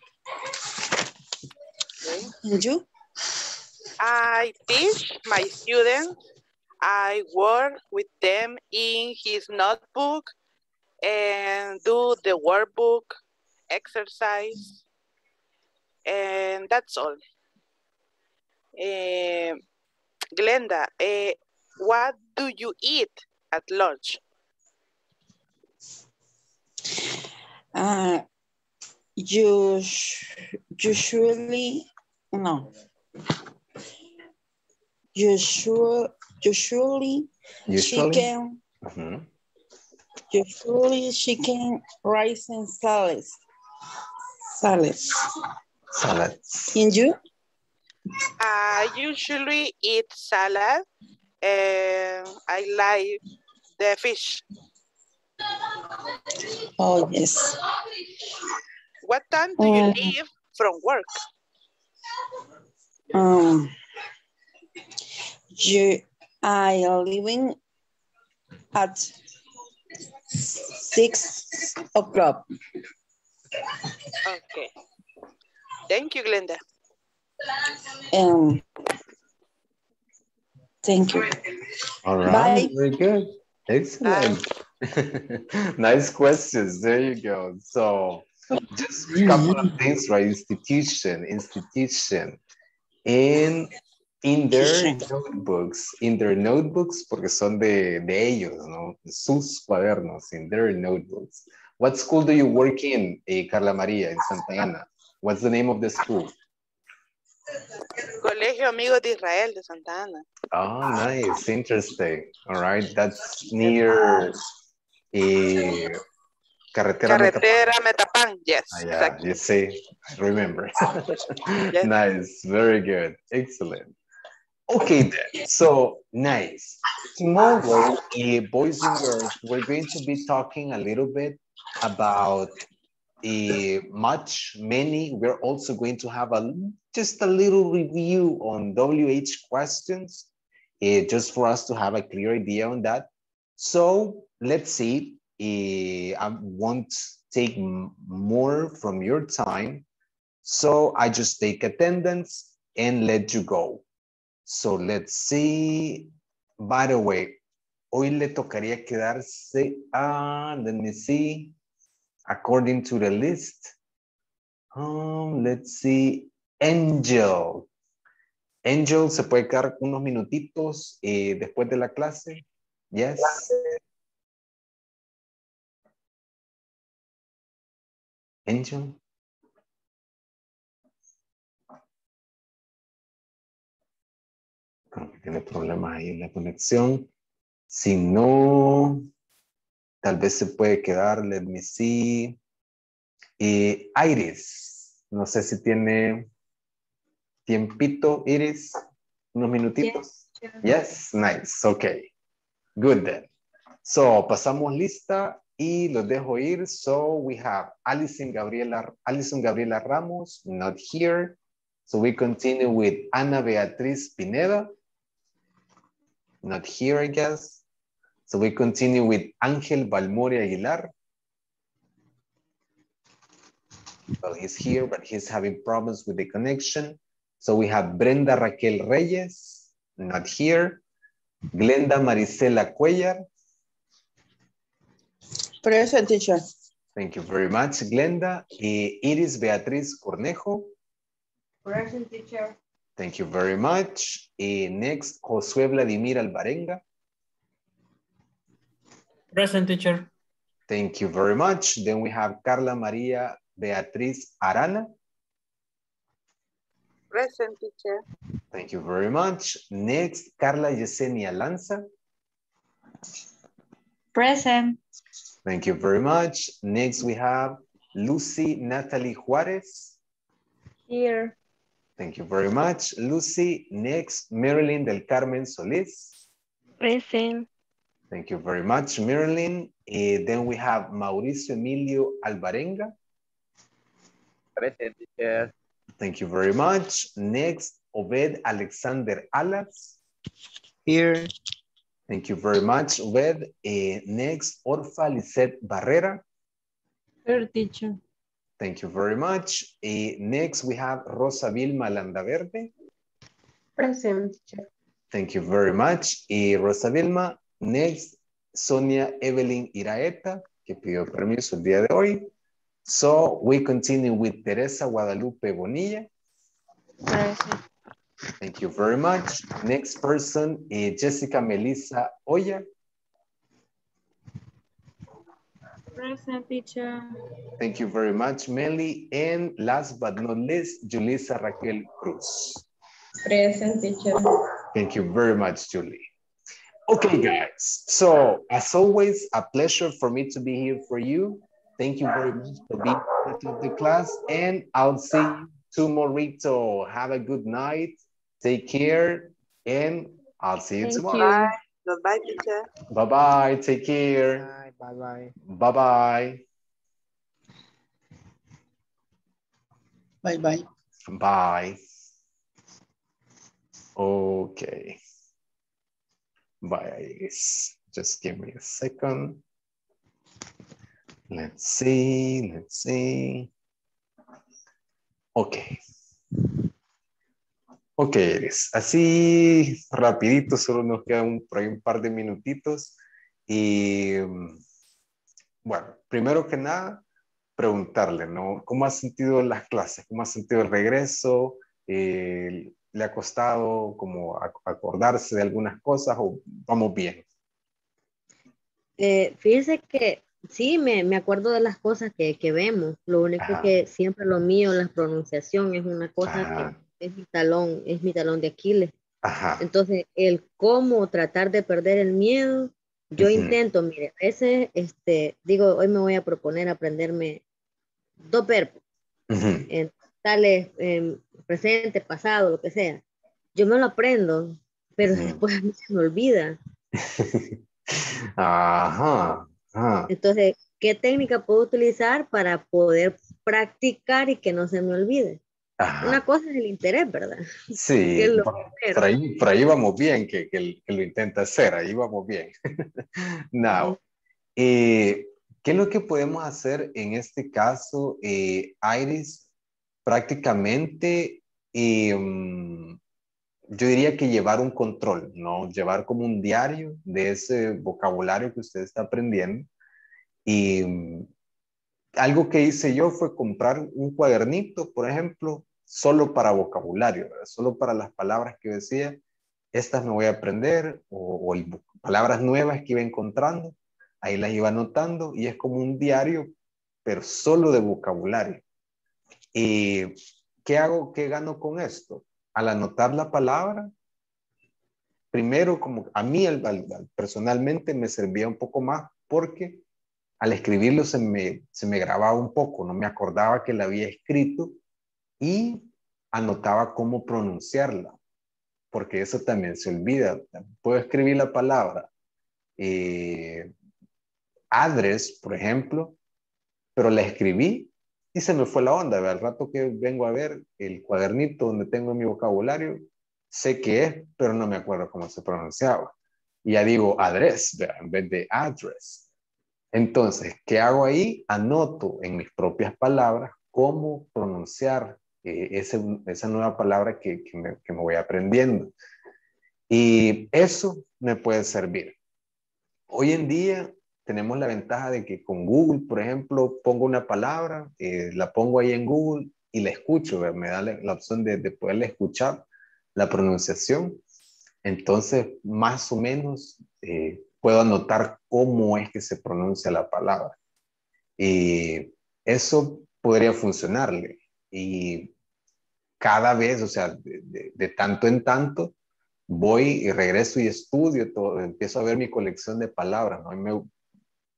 Okay. And you? I teach my students. I work with them in his notebook and do the workbook exercise. And that's all. Uh, Glenda, uh, what do you eat at lunch? Uh, you usually, no. Usually, usually, usually? chicken, mm-hmm. usually chicken, rice and salad. Salad. Salad. And you? I usually eat salad. Uh, I like the fish. Oh, yes. What time do um, you leave from work? Um, you, I leaving at six o'clock. Okay. Thank you, Glenda. Um, thank you. All right. Bye. Very good. Excellent. Nice questions. There you go. So just a couple of things, right? Institution, institution. In, in their notebooks, in their notebooks, porque son de, de ellos, ¿no? Sus cuadernos, in their notebooks. What school do you work in, eh, Carla Maria, in Santa Ana? What's the name of the school? Colegio Amigos de Israel de Santa Ana. Oh, nice. Interesting. All right. That's near eh, Carretera, Carretera Metapan. Metapan. Yes. Ah, yeah, exactly. You see, remember. Yes. Nice. Very good. Excellent. Okay, then. So, nice. Tomorrow, eh, boys and girls, we're going to be talking a little bit about Uh, much, many. We're also going to have a just a little review on W H questions, uh, just for us to have a clear idea on that. So let's see. Uh, I won't take more from your time, so I just take attendance and let you go. So let's see. By the way, hoy le tocaría quedarse a. Let me see. According to the list, um, let's see, Angel. Angel, ¿se puede quedar unos minutitos eh, después de la clase? Yes. Angel. Creo que tiene problemas ahí en la conexión. Si no... Tal vez se puede quedar, let me see. Eh, Iris, no sé si tiene tiempito, Iris, unos minutitos. Yes, yes, nice, okay. Good then. So, pasamos lista y los dejo ir. So, we have Alison Gabriela, Alison Gabriela Ramos, not here. So, we continue with Ana Beatriz Pineda. Not here, I guess. So we continue with Angel Balmore Aguilar. Well, he's here, but he's having problems with the connection. So we have Brenda Raquel Reyes, not here. Glenda Maricela Cuellar. Present, teacher. Thank you very much, Glenda. Iris Beatriz Cornejo. Present, teacher. Thank you very much. Next, Josué Vladimir Alvarenga. Present, teacher. Thank you very much. Then we have Carla Maria Beatriz Arana. Present, teacher. Thank you very much. Next, Carla Yesenia Lanza. Present. Thank you very much. Next, we have Lucy Natalie Juarez. Here. Thank you very much, Lucy. Next, Marilyn del Carmen Solis. Present. Thank you very much, Marilyn. Uh, then we have Mauricio Emilio Alvarenga. Present, teacher. Thank you very much. Next, Obed Alexander Alas. Here. Thank you very much, Obed. Uh, next, Orfa Lisette Barrera. Here, teacher. Thank you very much. Uh, next, we have Rosa Vilma Landaverde. Present, teacher. Thank you very much, uh, Rosa Vilma. Next, Sonia Evelyn Iraeta, que pidió permiso el día de hoy. So we continue with Teresa Guadalupe Bonilla. Present. Thank you very much. Next person, uh, Jessica Melissa Oya. Present, teacher. Thank you very much, Meli. And last but not least, Julissa Raquel Cruz. Present, teacher. Thank you very much, Julie. Okay, guys. So as always, a pleasure for me to be here for you. Thank you very much for being part of the class, and I'll see you tomorrow. Have a good night. Take care, and I'll see you Thank tomorrow. You. Bye, teacher. Bye, bye. Take care. Bye, bye. Bye, bye. Bye, bye. Bye. Okay. Bye, Iris. Just give me a second. Let's see, let's see. Okay. Ok, Iris. Así rapidito, solo nos queda un, por ahí un par de minutitos. Y bueno, primero que nada, preguntarle, ¿no? ¿Cómo ha sentido las clases? ¿Cómo ha sentido el regreso? Eh, ¿Le ha costado como acordarse de algunas cosas o vamos bien? Eh, fíjese que sí, me, me acuerdo de las cosas que, que vemos. Lo único Ajá. que siempre lo mío, la pronunciación, es una cosa Ajá. que es mi talón, es mi talón de Aquiles. Ajá. Entonces, el cómo tratar de perder el miedo, yo uh-huh. intento, mire, a veces, este, digo, hoy me voy a proponer aprenderme dos verbos. Uh-huh. En tales, en presente, pasado, lo que sea. Yo me lo aprendo, pero uh-huh. después a mí se me olvida. Ajá. Ah. Entonces, ¿qué técnica puedo utilizar para poder practicar y que no se me olvide? Ajá. Una cosa es el interés, ¿verdad? Sí, lo por, ahí, por ahí vamos bien, que, que, que lo intenta hacer, ahí vamos bien. Now, eh, ¿qué es lo que podemos hacer en este caso, eh, Iris? Prácticamente, eh, yo diría que llevar un control, ¿no? Llevar como un diario de ese vocabulario que usted está aprendiendo. Y um, algo que hice yo fue comprar un cuadernito, por ejemplo, solo para vocabulario, ¿verdad? Solo para las palabras que decía, estas me voy a aprender, o, o el, palabras nuevas que iba encontrando, ahí las iba anotando, y es como un diario, pero solo de vocabulario. ¿Y qué hago, qué gano con esto? Al anotar la palabra, primero, como a mí al, al, personalmente me servía un poco más porque al escribirlo se me, se me grababa un poco, no me acordaba que la había escrito y anotaba cómo pronunciarla, porque eso también se olvida. Puedo escribir la palabra eh, address, por ejemplo, pero la escribí y se me fue la onda, ¿verdad? Al rato que vengo a ver el cuadernito donde tengo mi vocabulario, sé qué es, pero no me acuerdo cómo se pronunciaba. Y ya digo address, ¿verdad? En vez de address. Entonces, ¿qué hago ahí? Anoto en mis propias palabras cómo pronunciar eh, ese, esa nueva palabra que, que, me, que me voy aprendiendo. Y eso me puede servir. Hoy en día tenemos la ventaja de que con Google, por ejemplo, pongo una palabra, eh, la pongo ahí en Google y la escucho, ¿ver? Me da la, la opción de, de poderla escuchar, la pronunciación. Entonces, más o menos, eh, puedo anotar cómo es que se pronuncia la palabra. Y eso podría funcionarle. Y cada vez, o sea, de, de, de tanto en tanto, voy y regreso y estudio todo, empiezo a ver mi colección de palabras, ¿no? Me,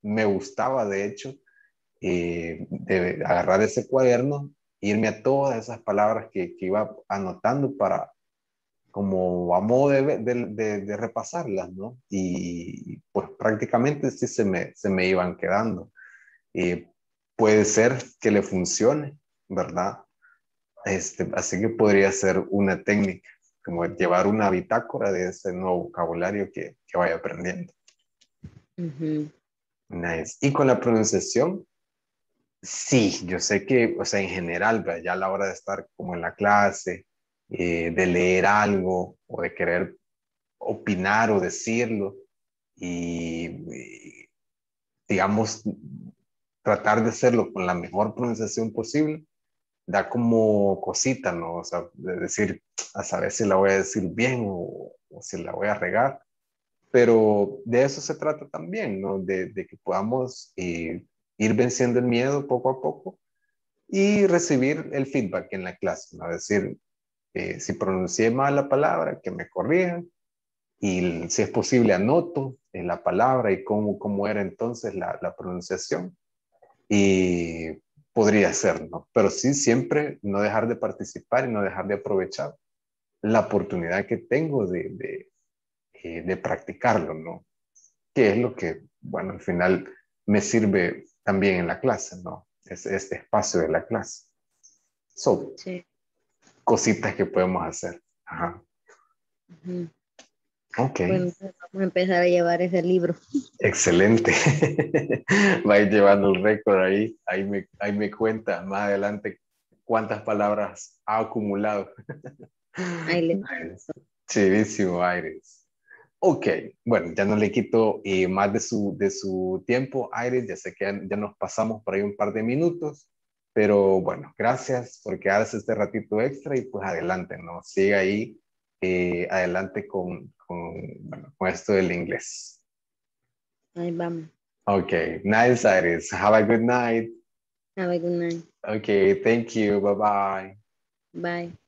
me gustaba, de hecho, eh, de agarrar ese cuaderno, irme a todas esas palabras que, que iba anotando para, como a modo de, de, de, de repasarlas, ¿no? Y pues prácticamente sí se me, se me iban quedando. Eh, puede ser que le funcione, ¿verdad? Este, así que podría ser una técnica, como llevar una bitácora de ese nuevo vocabulario que, que vaya aprendiendo. Uh-huh. Nice. Y con la pronunciación, sí, yo sé que, o sea, en general, ya a la hora de estar como en la clase, eh, de leer algo o de querer opinar o decirlo y, y digamos, tratar de hacerlo con la mejor pronunciación posible, da como cosita, ¿no? O sea, de decir, a saber si la voy a decir bien o, o si la voy a regar. Pero de eso se trata también, ¿no? De, de que podamos eh, ir venciendo el miedo poco a poco y recibir el feedback en la clase, ¿no? Es decir, eh, si pronuncié mal la palabra, que me corrijan. Y si es posible, anoto en la palabra y cómo, cómo era entonces la, la pronunciación. Y podría ser, ¿no? Pero sí, siempre no dejar de participar y no dejar de aprovechar la oportunidad que tengo de, de, de practicarlo, ¿no? Que es lo que, bueno, al final me sirve también en la clase, ¿no? Es este espacio de la clase. Son sí. Cositas que podemos hacer. Ajá. Uh-huh. Ok. Bueno, vamos a empezar a llevar ese libro. Excelente. Va a ir llevando el récord ahí. Ahí me, ahí me cuenta más adelante cuántas palabras ha acumulado. Ahí le paso. Chidísimo, Iris. Ok, bueno, ya no le quito eh, más de su, de su tiempo, Iris. Ya sé que ya, ya nos pasamos por ahí un par de minutos. Pero bueno, gracias por quedarse este ratito extra y pues adelante, ¿no? Sigue ahí, eh, adelante con... Con, bueno, con esto del inglés. Ahí vamos. Okay, nice, Iris. Have a good night. Have a good night. Okay, thank you. Bye-bye. Bye.